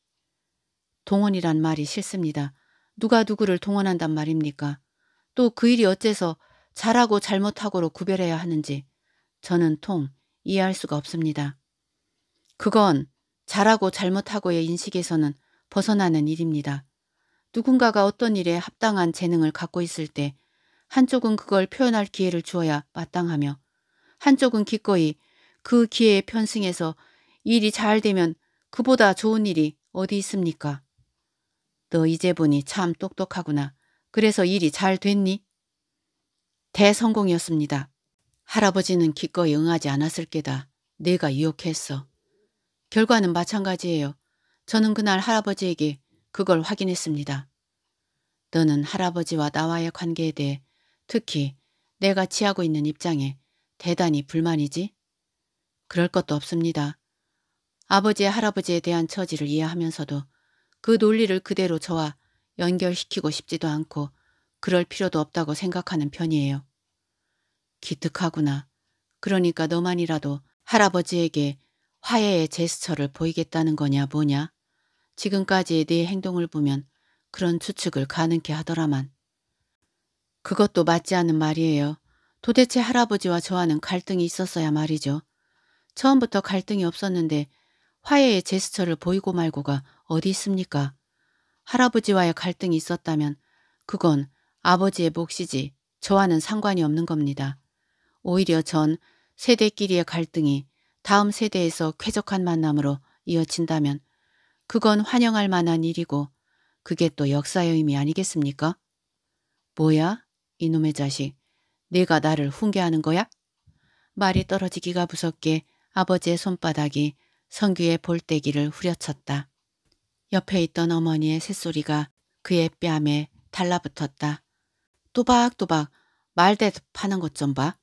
동원이란 말이 싫습니다. 누가 누구를 동원한단 말입니까? 또 그 일이 어째서 잘하고 잘못하고로 구별해야 하는지 저는 통 이해할 수가 없습니다. 그건 잘하고 잘못하고의 인식에서는 벗어나는 일입니다. 누군가가 어떤 일에 합당한 재능을 갖고 있을 때 한쪽은 그걸 표현할 기회를 주어야 마땅하며 한쪽은 기꺼이 그 기회에 편승해서 일이 잘 되면 그보다 좋은 일이 어디 있습니까? 너 이제 보니 참 똑똑하구나. 그래서 일이 잘 됐니? 대성공이었습니다. 할아버지는 기꺼이 응하지 않았을 게다. 내가 유혹했어. 결과는 마찬가지예요. 저는 그날 할아버지에게 그걸 확인했습니다. 너는 할아버지와 나와의 관계에 대해 특히 내가 취하고 있는 입장에 대단히 불만이지? 그럴 것도 없습니다. 아버지의 할아버지에 대한 처지를 이해하면서도 그 논리를 그대로 저와 연결시키고 싶지도 않고 그럴 필요도 없다고 생각하는 편이에요. 기특하구나. 그러니까 너만이라도 할아버지에게 화해의 제스처를 보이겠다는 거냐 뭐냐. 지금까지의 네 행동을 보면 그런 추측을 가능케 하더라만. 그것도 맞지 않은 말이에요. 도대체 할아버지와 저와는 갈등이 있었어야 말이죠. 처음부터 갈등이 없었는데 화해의 제스처를 보이고 말고가 어디 있습니까? 할아버지와의 갈등이 있었다면 그건 아버지의 몫이지 저와는 상관이 없는 겁니다. 오히려 전 세대끼리의 갈등이 다음 세대에서 쾌적한 만남으로 이어진다면 그건 환영할 만한 일이고 그게 또 역사의 의미 아니겠습니까? 뭐야? 이놈의 자식. 네가 나를 훈계하는 거야? 말이 떨어지기가 무섭게 아버지의 손바닥이 성규의 볼때기를 후려쳤다. 옆에 있던 어머니의 새소리가 그의 뺨에 달라붙었다. 또박또박 말대답하는 것 좀 봐.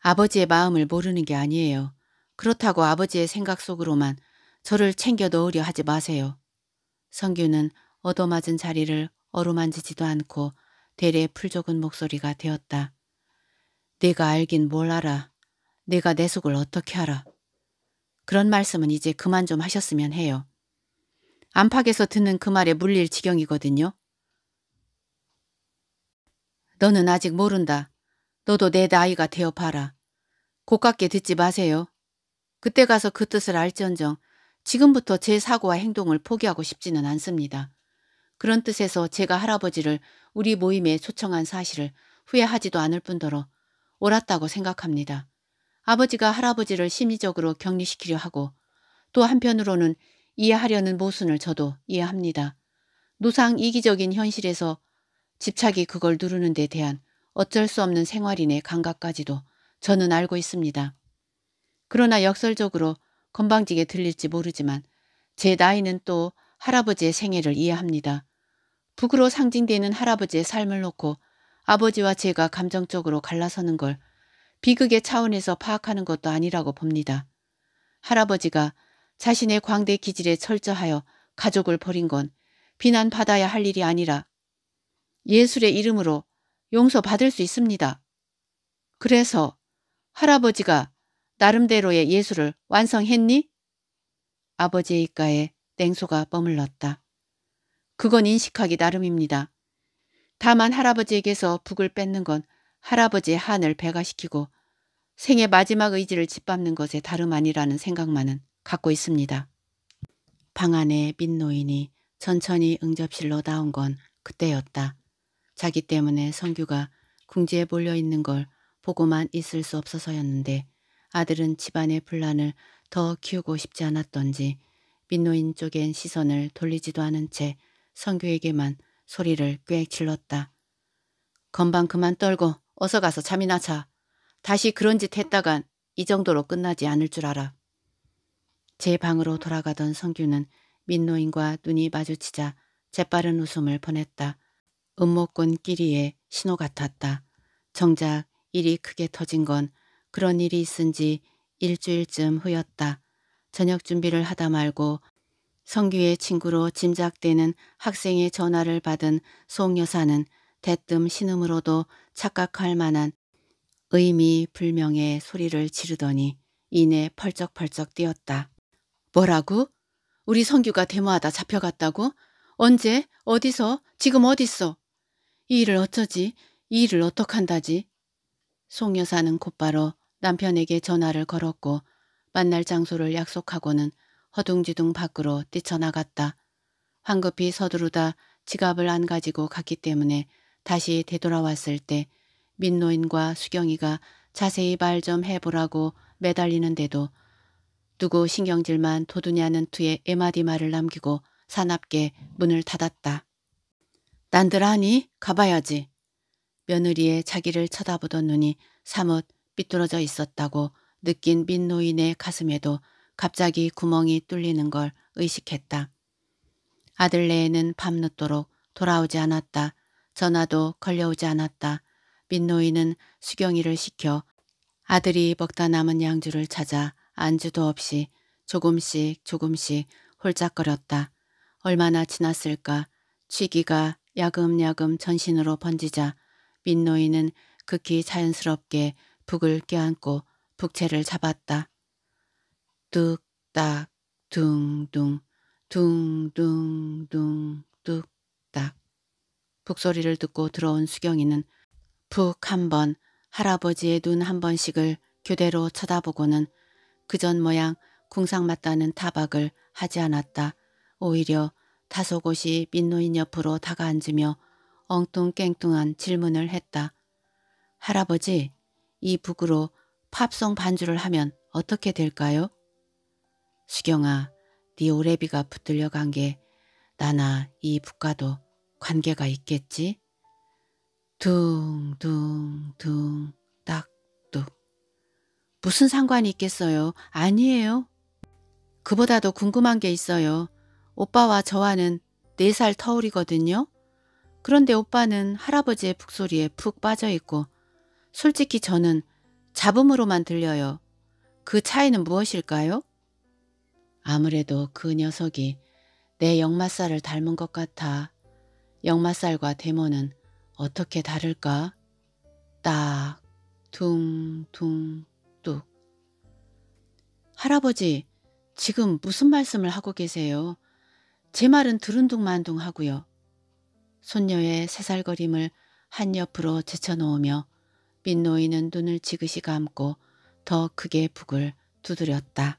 아버지의 마음을 모르는 게 아니에요. 그렇다고 아버지의 생각 속으로만 저를 챙겨 넣으려 하지 마세요. 성규는 얻어맞은 자리를 어루만지지도 않고 대리의 풀적은 목소리가 되었다. 내가 알긴 뭘 알아. 내가 내 속을 어떻게 알아. 그런 말씀은 이제 그만 좀 하셨으면 해요. 안팎에서 듣는 그 말에 물릴 지경이거든요. 너는 아직 모른다. 너도 내 나이가 되어 봐라. 고깝게 듣지 마세요. 그때 가서 그 뜻을 알지언정 지금부터 제 사고와 행동을 포기하고 싶지는 않습니다. 그런 뜻에서 제가 할아버지를 우리 모임에 초청한 사실을 후회하지도 않을 뿐더러 옳았다고 생각합니다. 아버지가 할아버지를 심리적으로 격리시키려 하고 또 한편으로는 이해하려는 모순을 저도 이해합니다. 노상 이기적인 현실에서 집착이 그걸 누르는 데 대한 어쩔 수 없는 생활인의 감각까지도 저는 알고 있습니다. 그러나 역설적으로 건방지게 들릴지 모르지만 제 나이는 또 할아버지의 생애를 이해합니다. 북으로 상징되는 할아버지의 삶을 놓고 아버지와 제가 감정적으로 갈라서는 걸 비극의 차원에서 파악하는 것도 아니라고 봅니다. 할아버지가 자신의 광대 기질에 철저하여 가족을 버린 건 비난받아야 할 일이 아니라 예술의 이름으로 용서받을 수 있습니다. 그래서 할아버지가 나름대로의 예술을 완성했니? 아버지의 입가에 냉소가 머물렀다. 그건 인식하기 나름입니다. 다만 할아버지에게서 북을 뺏는 건 할아버지의 한을 배가시키고 생의 마지막 의지를 짓밟는 것에 다름 아니라는 생각만은 갖고 있습니다. 방 안에 민 노인이 천천히 응접실로 나온 건 그때였다. 자기 때문에 성규가 궁지에 몰려있는 걸 보고만 있을 수 없어서였는데 아들은 집안의 분란을 더 키우고 싶지 않았던지 민노인 쪽엔 시선을 돌리지도 않은 채 성규에게만 소리를 꽤 질렀다. 건방 그만 떨고 어서 가서 잠이나 자. 다시 그런 짓 했다간 이 정도로 끝나지 않을 줄 알아. 제 방으로 돌아가던 성규는 민노인과 눈이 마주치자 재빠른 웃음을 보냈다. 음모꾼끼리의 신호 같았다. 정작 일이 크게 터진 건 그런 일이 있은 지 일주일쯤 후였다. 저녁 준비를 하다 말고 성규의 친구로 짐작되는 학생의 전화를 받은 송 여사는 대뜸 신음으로도 착각할 만한 의미 불명의 소리를 지르더니 이내 펄쩍펄쩍 뛰었다. 뭐라고? 우리 성규가 데모하다 잡혀갔다고? 언제? 어디서? 지금 어딨어? 이 일을 어쩌지? 이 일을 어떡한다지? 송 여사는 곧바로 남편에게 전화를 걸었고 만날 장소를 약속하고는 허둥지둥 밖으로 뛰쳐나갔다. 황급히 서두르다 지갑을 안 가지고 갔기 때문에 다시 되돌아왔을 때 민노인과 수경이가 자세히 말 좀 해보라고 매달리는데도 누구 신경질만 도두냐는 투에 애마디 말을 남기고 사납게 문을 닫았다. 난들 아니? 가봐야지. 며느리의 자기를 쳐다보던 눈이 사뭇 삐뚤어져 있었다고 느낀 민노인의 가슴에도 갑자기 구멍이 뚫리는 걸 의식했다. 아들내에는 밤늦도록 돌아오지 않았다. 전화도 걸려오지 않았다. 민노인은 수경이를 시켜 아들이 먹다 남은 양주를 찾아 안주도 없이 조금씩 조금씩 홀짝거렸다. 얼마나 지났을까? 취기가 야금야금 전신으로 번지자 민노인은 극히 자연스럽게 북을 껴안고 북채를 잡았다. 뚝딱 둥둥 둥둥둥 뚝딱. 북소리를 듣고 들어온 수경이는 북 한 번, 할아버지의 눈 한 번씩을 교대로 쳐다보고는 그전 모양 궁상맞다는 타박을 하지 않았다. 오히려 다소곳이 민노인 옆으로 다가앉으며 엉뚱깽뚱한 질문을 했다. 할아버지, 이 북으로 팝송 반주를 하면 어떻게 될까요? 수경아, 네 오래비가 붙들려 간 게 나나 이 북과도 관계가 있겠지? 둥둥둥 딱뚝. 무슨 상관이 있겠어요? 아니에요. 그보다도 궁금한 게 있어요. 오빠와 저와는 네 살 터울이거든요. 그런데 오빠는 할아버지의 북소리에 푹 빠져있고 솔직히 저는 잡음으로만 들려요. 그 차이는 무엇일까요? 아무래도 그 녀석이 내 역마살을 닮은 것 같아. 역마살과 데모는 어떻게 다를까? 딱, 둥, 둥, 뚝. 할아버지, 지금 무슨 말씀을 하고 계세요? 제 말은 들은 둥 만 둥 하고요. 손녀의 새살거림을 한옆으로 제쳐놓으며 빛노이는 눈을 지그시 감고 더 크게 북을 두드렸다.